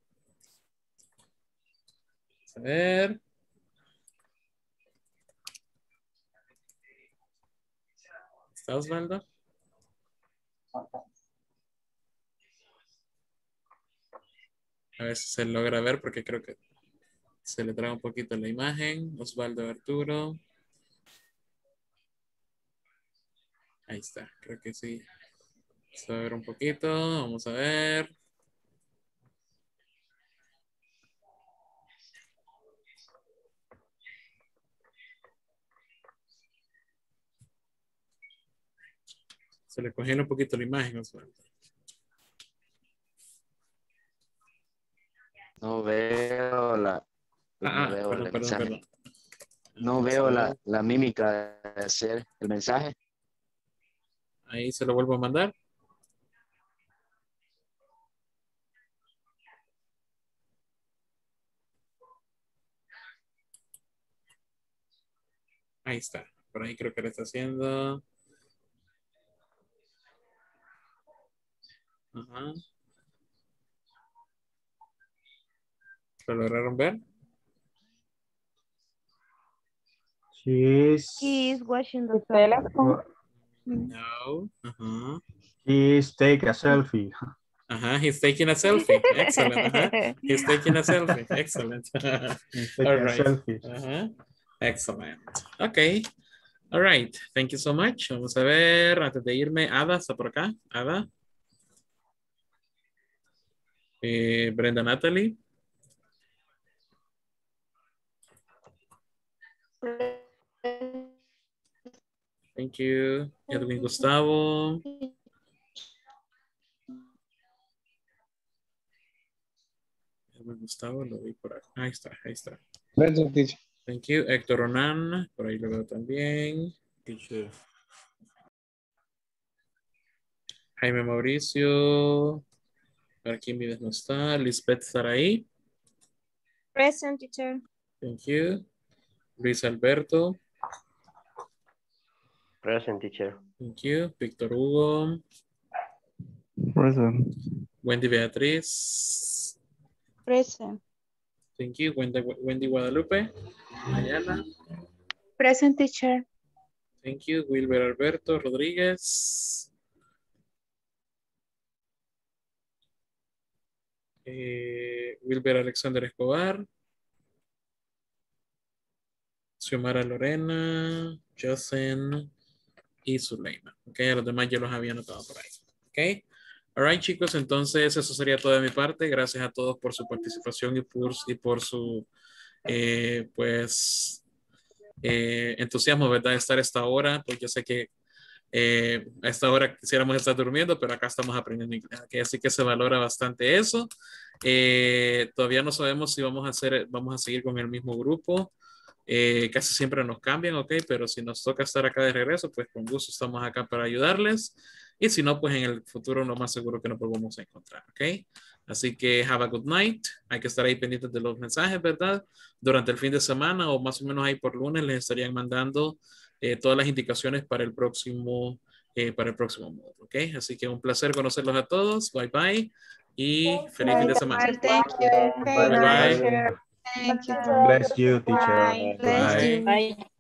Vamos a ver. ¿Está Osvaldo? A ver si se logra ver porque creo que se le trae un poquito la imagen. Osvaldo Arturo. Ahí está. Creo que sí. Se va a ver un poquito. Vamos a ver. Se le cogió un poquito la imagen, Osvaldo. No veo la... Ah, no veo, perdón, el perdón, mensaje. Perdón. No veo la, la mímica de hacer el mensaje. Ahí se lo vuelvo a mandar. Ahí está. Por ahí creo que lo está haciendo... Ajá. ¿Lo lograron ver? She is. He is washing the telephone. No. Uh-huh. He is taking a selfie. Uh-huh. He's taking a selfie. Excellent. Uh-huh. He's taking a selfie. Excellent. He's taking All right. a selfie. Uh-huh. Excellent. Okay. All right. Thank you so much. Vamos a ver. Antes de irme, Ada, ¿está por acá? Ada. Eh, Brenda Natalie. Thank you. Edwin Gustavo. Edwin Gustavo, lo vi por acá. Ahí está, ahí está. Thank you. Héctor Ronan, por ahí lo veo también. Jaime Mauricio. Arquímedes no está. Lisbeth Saray. Present, teacher. Thank you. Luis Alberto. Present, teacher. Thank you. Víctor Hugo. Present. Wendy Beatriz. Present. Thank you. Wendy, Wendy Guadalupe. Ayala. Present, teacher. Thank you. Wilber Alberto Rodríguez. Eh, Wilber Alexander Escobar. Xiomara Lorena, Jocelyn y Zuleima. Ok, a los demás ya los había anotado por ahí. Ok, all right, chicos, entonces eso sería todo de mi parte. Gracias a todos por su participación y por, y por su, eh, pues, eh, entusiasmo, ¿verdad? Estar a esta hora, pues yo sé que eh, a esta hora quisiéramos estar durmiendo, pero acá estamos aprendiendo inglés. Okay, así que se valora bastante eso. Eh, todavía no sabemos si vamos a, hacer, vamos a seguir con el mismo grupo. Eh, casi siempre nos cambian, ok, pero si nos toca estar acá de regreso, pues con gusto estamos acá para ayudarles, y si no, pues en el futuro lo más seguro que nos volvamos a encontrar, ok, así que have a good night. Hay que estar ahí pendientes de los mensajes, ¿verdad? Durante el fin de semana, o más o menos ahí por lunes, les estarían mandando eh, todas las indicaciones para el próximo eh, para el próximo módulo, ok, así que un placer conocerlos a todos, bye bye y feliz fin de semana. Bye bye. Thank you. Bless you, teacher. Bye. Bless you. Bye.